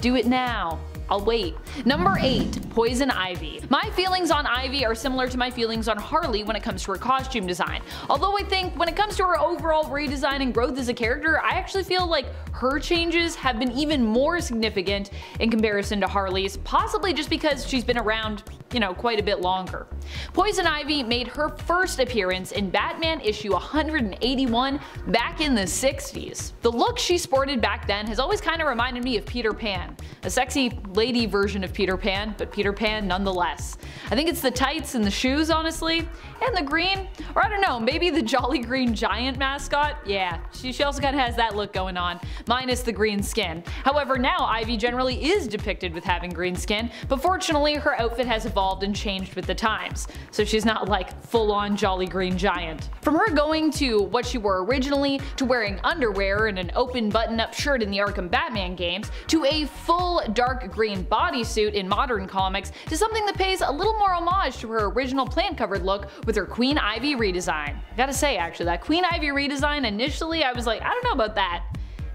Do it now. I'll wait. Number 8, Poison Ivy. My feelings on Ivy are similar to my feelings on Harley when it comes to her costume design. Although I think when it comes to her overall redesign and growth as a character, I actually feel like her changes have been even more significant in comparison to Harley's, possibly just because she's been around, you know, quite a bit longer. Poison Ivy made her first appearance in Batman issue 181 back in the 60s. The look she sported back then has always kind of reminded me of Peter Pan, a sexy lady version of Peter Pan, but Peter Pan nonetheless. I think it's the tights and the shoes, honestly, and the green, or I don't know, maybe the Jolly Green Giant mascot. Yeah, she also kind of has that look going on, minus the green skin. However, now Ivy generally is depicted with having green skin, but fortunately her outfit has evolved and changed with the times, so she's not like full-on Jolly Green Giant. From her going to what she wore originally, to wearing underwear and an open button-up shirt in the Arkham Batman games, to a full dark green bodysuit in modern comics, to something that pays a little more homage to her original plant-covered look with her Queen Ivy redesign. I gotta say, actually, that Queen Ivy redesign, initially I was like, I don't know about that.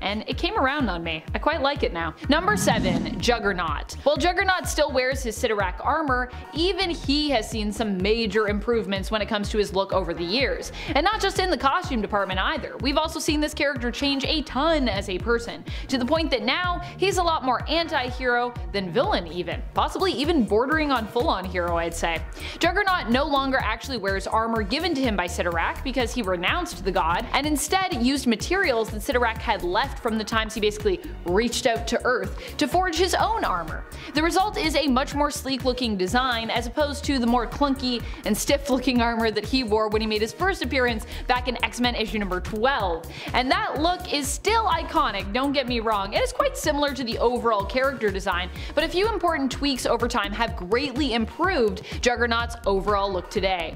And it came around on me. I quite like it now. Number 7, Juggernaut. While Juggernaut still wears his Sidorak armor, even he has seen some major improvements when it comes to his look over the years. And not just in the costume department either. We've also seen this character change a ton as a person, to the point that now he's a lot more anti-hero than villain even, possibly even bordering on full-on hero, I'd say. Juggernaut no longer actually wears armor given to him by Sidorak because he renounced the god, and instead used materials that Sidorak had left from the times he basically reached out to Earth to forge his own armor. The result is a much more sleek looking design as opposed to the more clunky and stiff looking armor that he wore when he made his first appearance back in X-Men issue number 12. And that look is still iconic, don't get me wrong, it is quite similar to the overall character design, but a few important tweaks over time have greatly improved Juggernaut's overall look today.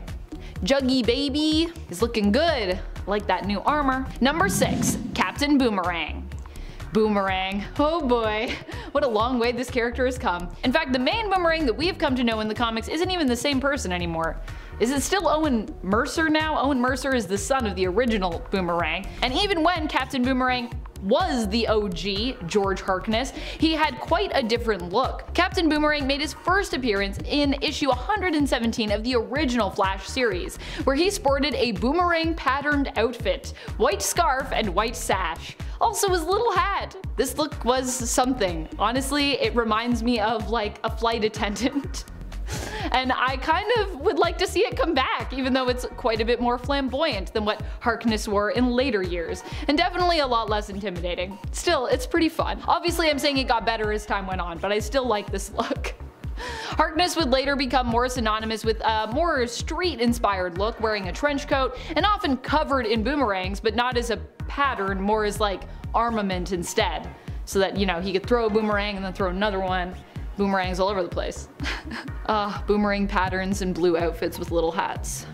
Juggy baby is looking good, like that new armor. Number 6, Captain Boomerang. Boomerang, oh boy, what a long way this character has come. In fact, the main Boomerang that we've come to know in the comics isn't even the same person anymore. Is it still Owen Mercer now? Owen Mercer is the son of the original Boomerang, and even when Captain Boomerang was the OG, George Harkness, he had quite a different look. Captain Boomerang made his first appearance in issue 117 of the original Flash series, where he sported a boomerang patterned outfit, white scarf and white sash. Also his little hat. This look was something. Honestly, it reminds me of like a flight attendant. And I kind of would like to see it come back, even though it's quite a bit more flamboyant than what Harkness wore in later years, and definitely a lot less intimidating. Still, it's pretty fun. Obviously, I'm saying it got better as time went on, but I still like this look. Harkness would later become more synonymous with a more street-inspired look, wearing a trench coat and often covered in boomerangs, but not as a pattern, more as like armament instead, so that, you know, he could throw a boomerang and then throw another one. Boomerangs all over the place. Boomerang patterns and blue outfits with little hats.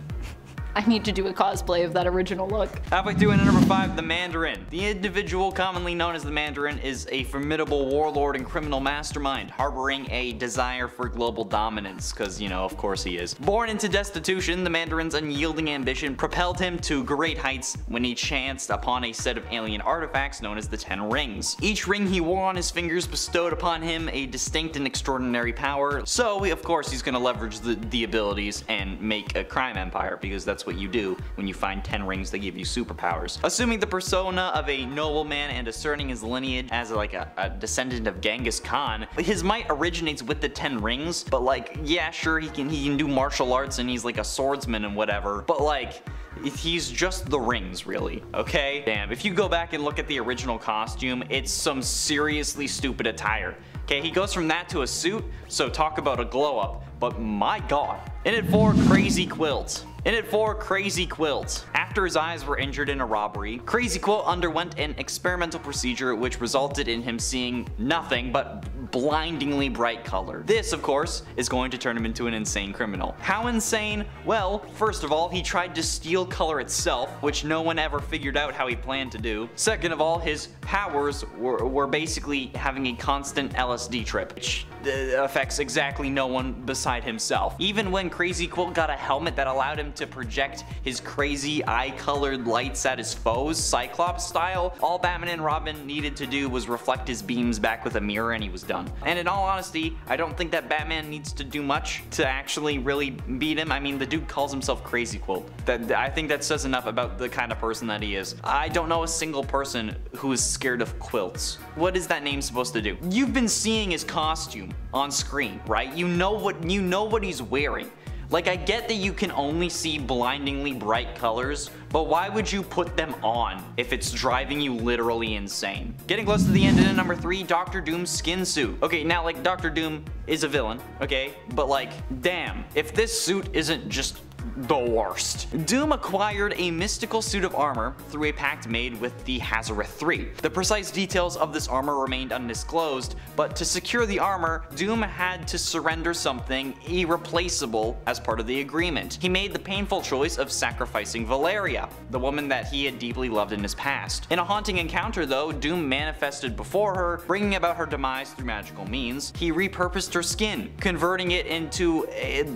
I need to do a cosplay of that original look. Halfway through into number 5, the Mandarin. The individual commonly known as the Mandarin is a formidable warlord and criminal mastermind, harboring a desire for global dominance, cause you know, of course he is. Born into destitution, the Mandarin's unyielding ambition propelled him to great heights when he chanced upon a set of alien artifacts known as the Ten Rings. Each ring he wore on his fingers bestowed upon him a distinct and extraordinary power, so of course he's gonna leverage the abilities and make a crime empire, because that's what you do when you find 10 rings that give you superpowers. Assuming the persona of a nobleman and discerning his lineage as like a descendant of Genghis Khan, his might originates with the 10 rings, but like, yeah, sure, he can do martial arts and he's like a swordsman and whatever, but like, he's just the rings, really, okay? Damn, if you go back and look at the original costume, it's some seriously stupid attire. Okay, he goes from that to a suit, so talk about a glow up, but my god. In it for Crazy Quilt. After his eyes were injured in a robbery, Crazy Quilt underwent an experimental procedure which resulted in him seeing nothing but blindingly bright color. This, of course, is going to turn him into an insane criminal. How insane? Well, first of all, he tried to steal color itself, which no one ever figured out how he planned to do. Second of all, his powers were basically having a constant LSD trip, which affects exactly no one beside himself. Even when Crazy Quilt got a helmet that allowed him to project his crazy eye-colored lights at his foes, Cyclops style, all Batman and Robin needed to do was reflect his beams back with a mirror and he was done. And in all honesty, I don't think that Batman needs to do much to actually really beat him. I mean, the dude calls himself Crazy Quilt. I think that says enough about the kind of person that he is. I don't know a single person who is scared of quilts. What is that name supposed to do? You've been seeing his costume on screen, right? You know what he's wearing. Like, I get that you can only see blindingly bright colors But why would you put them on if it's driving you literally insane? Getting close to the end, and in number 3, Doctor Doom's skin suit. Okay, now like Doctor Doom is a villain, okay? But like, damn, if this suit isn't just the worst. Doom acquired a mystical suit of armor through a pact made with the Hazareth 3. The precise details of this armor remained undisclosed, but to secure the armor, Doom had to surrender something irreplaceable as part of the agreement. He made the painful choice of sacrificing Valeria, the woman that he had deeply loved in his past. In a haunting encounter though, Doom manifested before her, bringing about her demise through magical means. He repurposed her skin, converting it into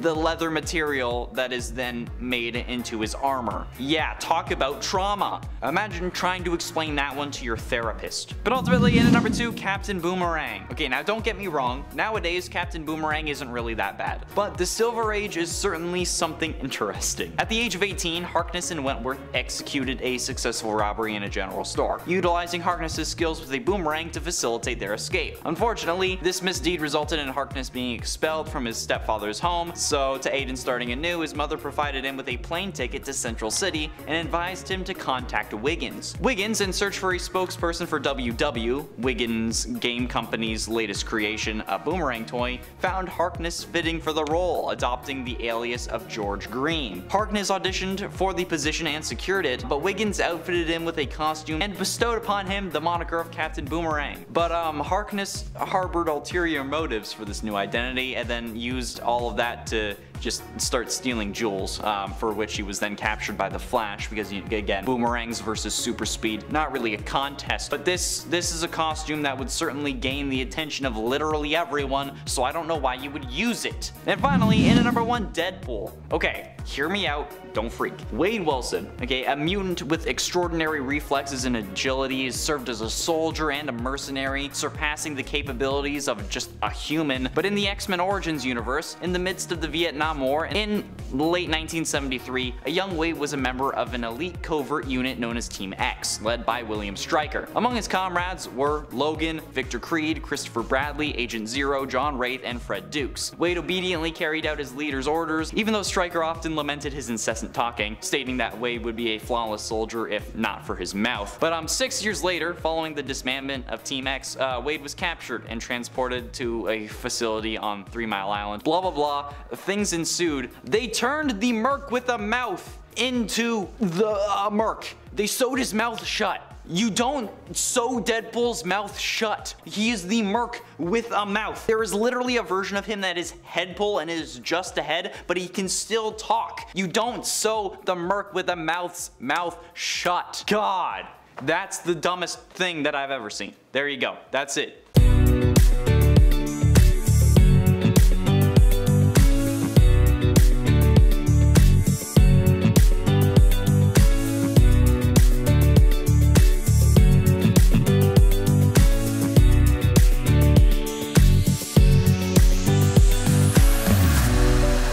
the leather material that is then made into his armor. Yeah, talk about trauma. Imagine trying to explain that one to your therapist. But ultimately, in at number 2, Captain Boomerang. Okay, now don't get me wrong. Nowadays, Captain Boomerang isn't really that bad, but the Silver Age is certainly something interesting. At the age of 18, Harkness and Wentworth executed a successful robbery in a general store, utilizing Harkness's skills with a boomerang to facilitate their escape. Unfortunately, this misdeed resulted in Harkness being expelled from his stepfather's home, so to aid in starting anew, his mother provided him with a plane ticket to Central City and advised him to contact Wiggins. Wiggins, in search for a spokesperson for WW, Wiggins Game Company's latest creation, a boomerang toy, found Harkness fitting for the role, adopting the alias of George Green. Harkness auditioned for the position and secured it, but Wiggins outfitted him with a costume and bestowed upon him the moniker of Captain Boomerang. But Harkness harbored ulterior motives for this new identity and then used all of that to just start stealing jewels, for which he was then captured by the Flash, because again, boomerangs versus super speed, not really a contest, but this is a costume that would certainly gain the attention of literally everyone, so I don't know why you would use it. And finally, in at number 1, Deadpool. Okay, hear me out, don't freak. Wade Wilson, okay, a mutant with extraordinary reflexes and agility, has served as a soldier and a mercenary, surpassing the capabilities of just a human, but in the X-Men Origins universe, in the midst of the Vietnam War, in late 1973, a young Wade was a member of an elite covert unit known as Team X, led by William Stryker. Among his comrades were Logan, Victor Creed, Christopher Bradley, Agent Zero, John Wraith, and Fred Dukes. Wade obediently carried out his leader's orders, even though Stryker often lamented his incessant talking, stating that Wade would be a flawless soldier if not for his mouth. But 6 years later, following the disbandment of Team X, Wade was captured and transported to a facility on 3 Mile Island. Blah blah blah, things ensued. They turned the merc with a mouth into the merc. They sewed his mouth shut. You don't sew Deadpool's mouth shut. He is the merc with a mouth. There is literally a version of him that is Headpool and is just a head, but he can still talk. You don't sew the merc with a mouth's mouth shut. God, that's the dumbest thing that I've ever seen. There you go, that's it.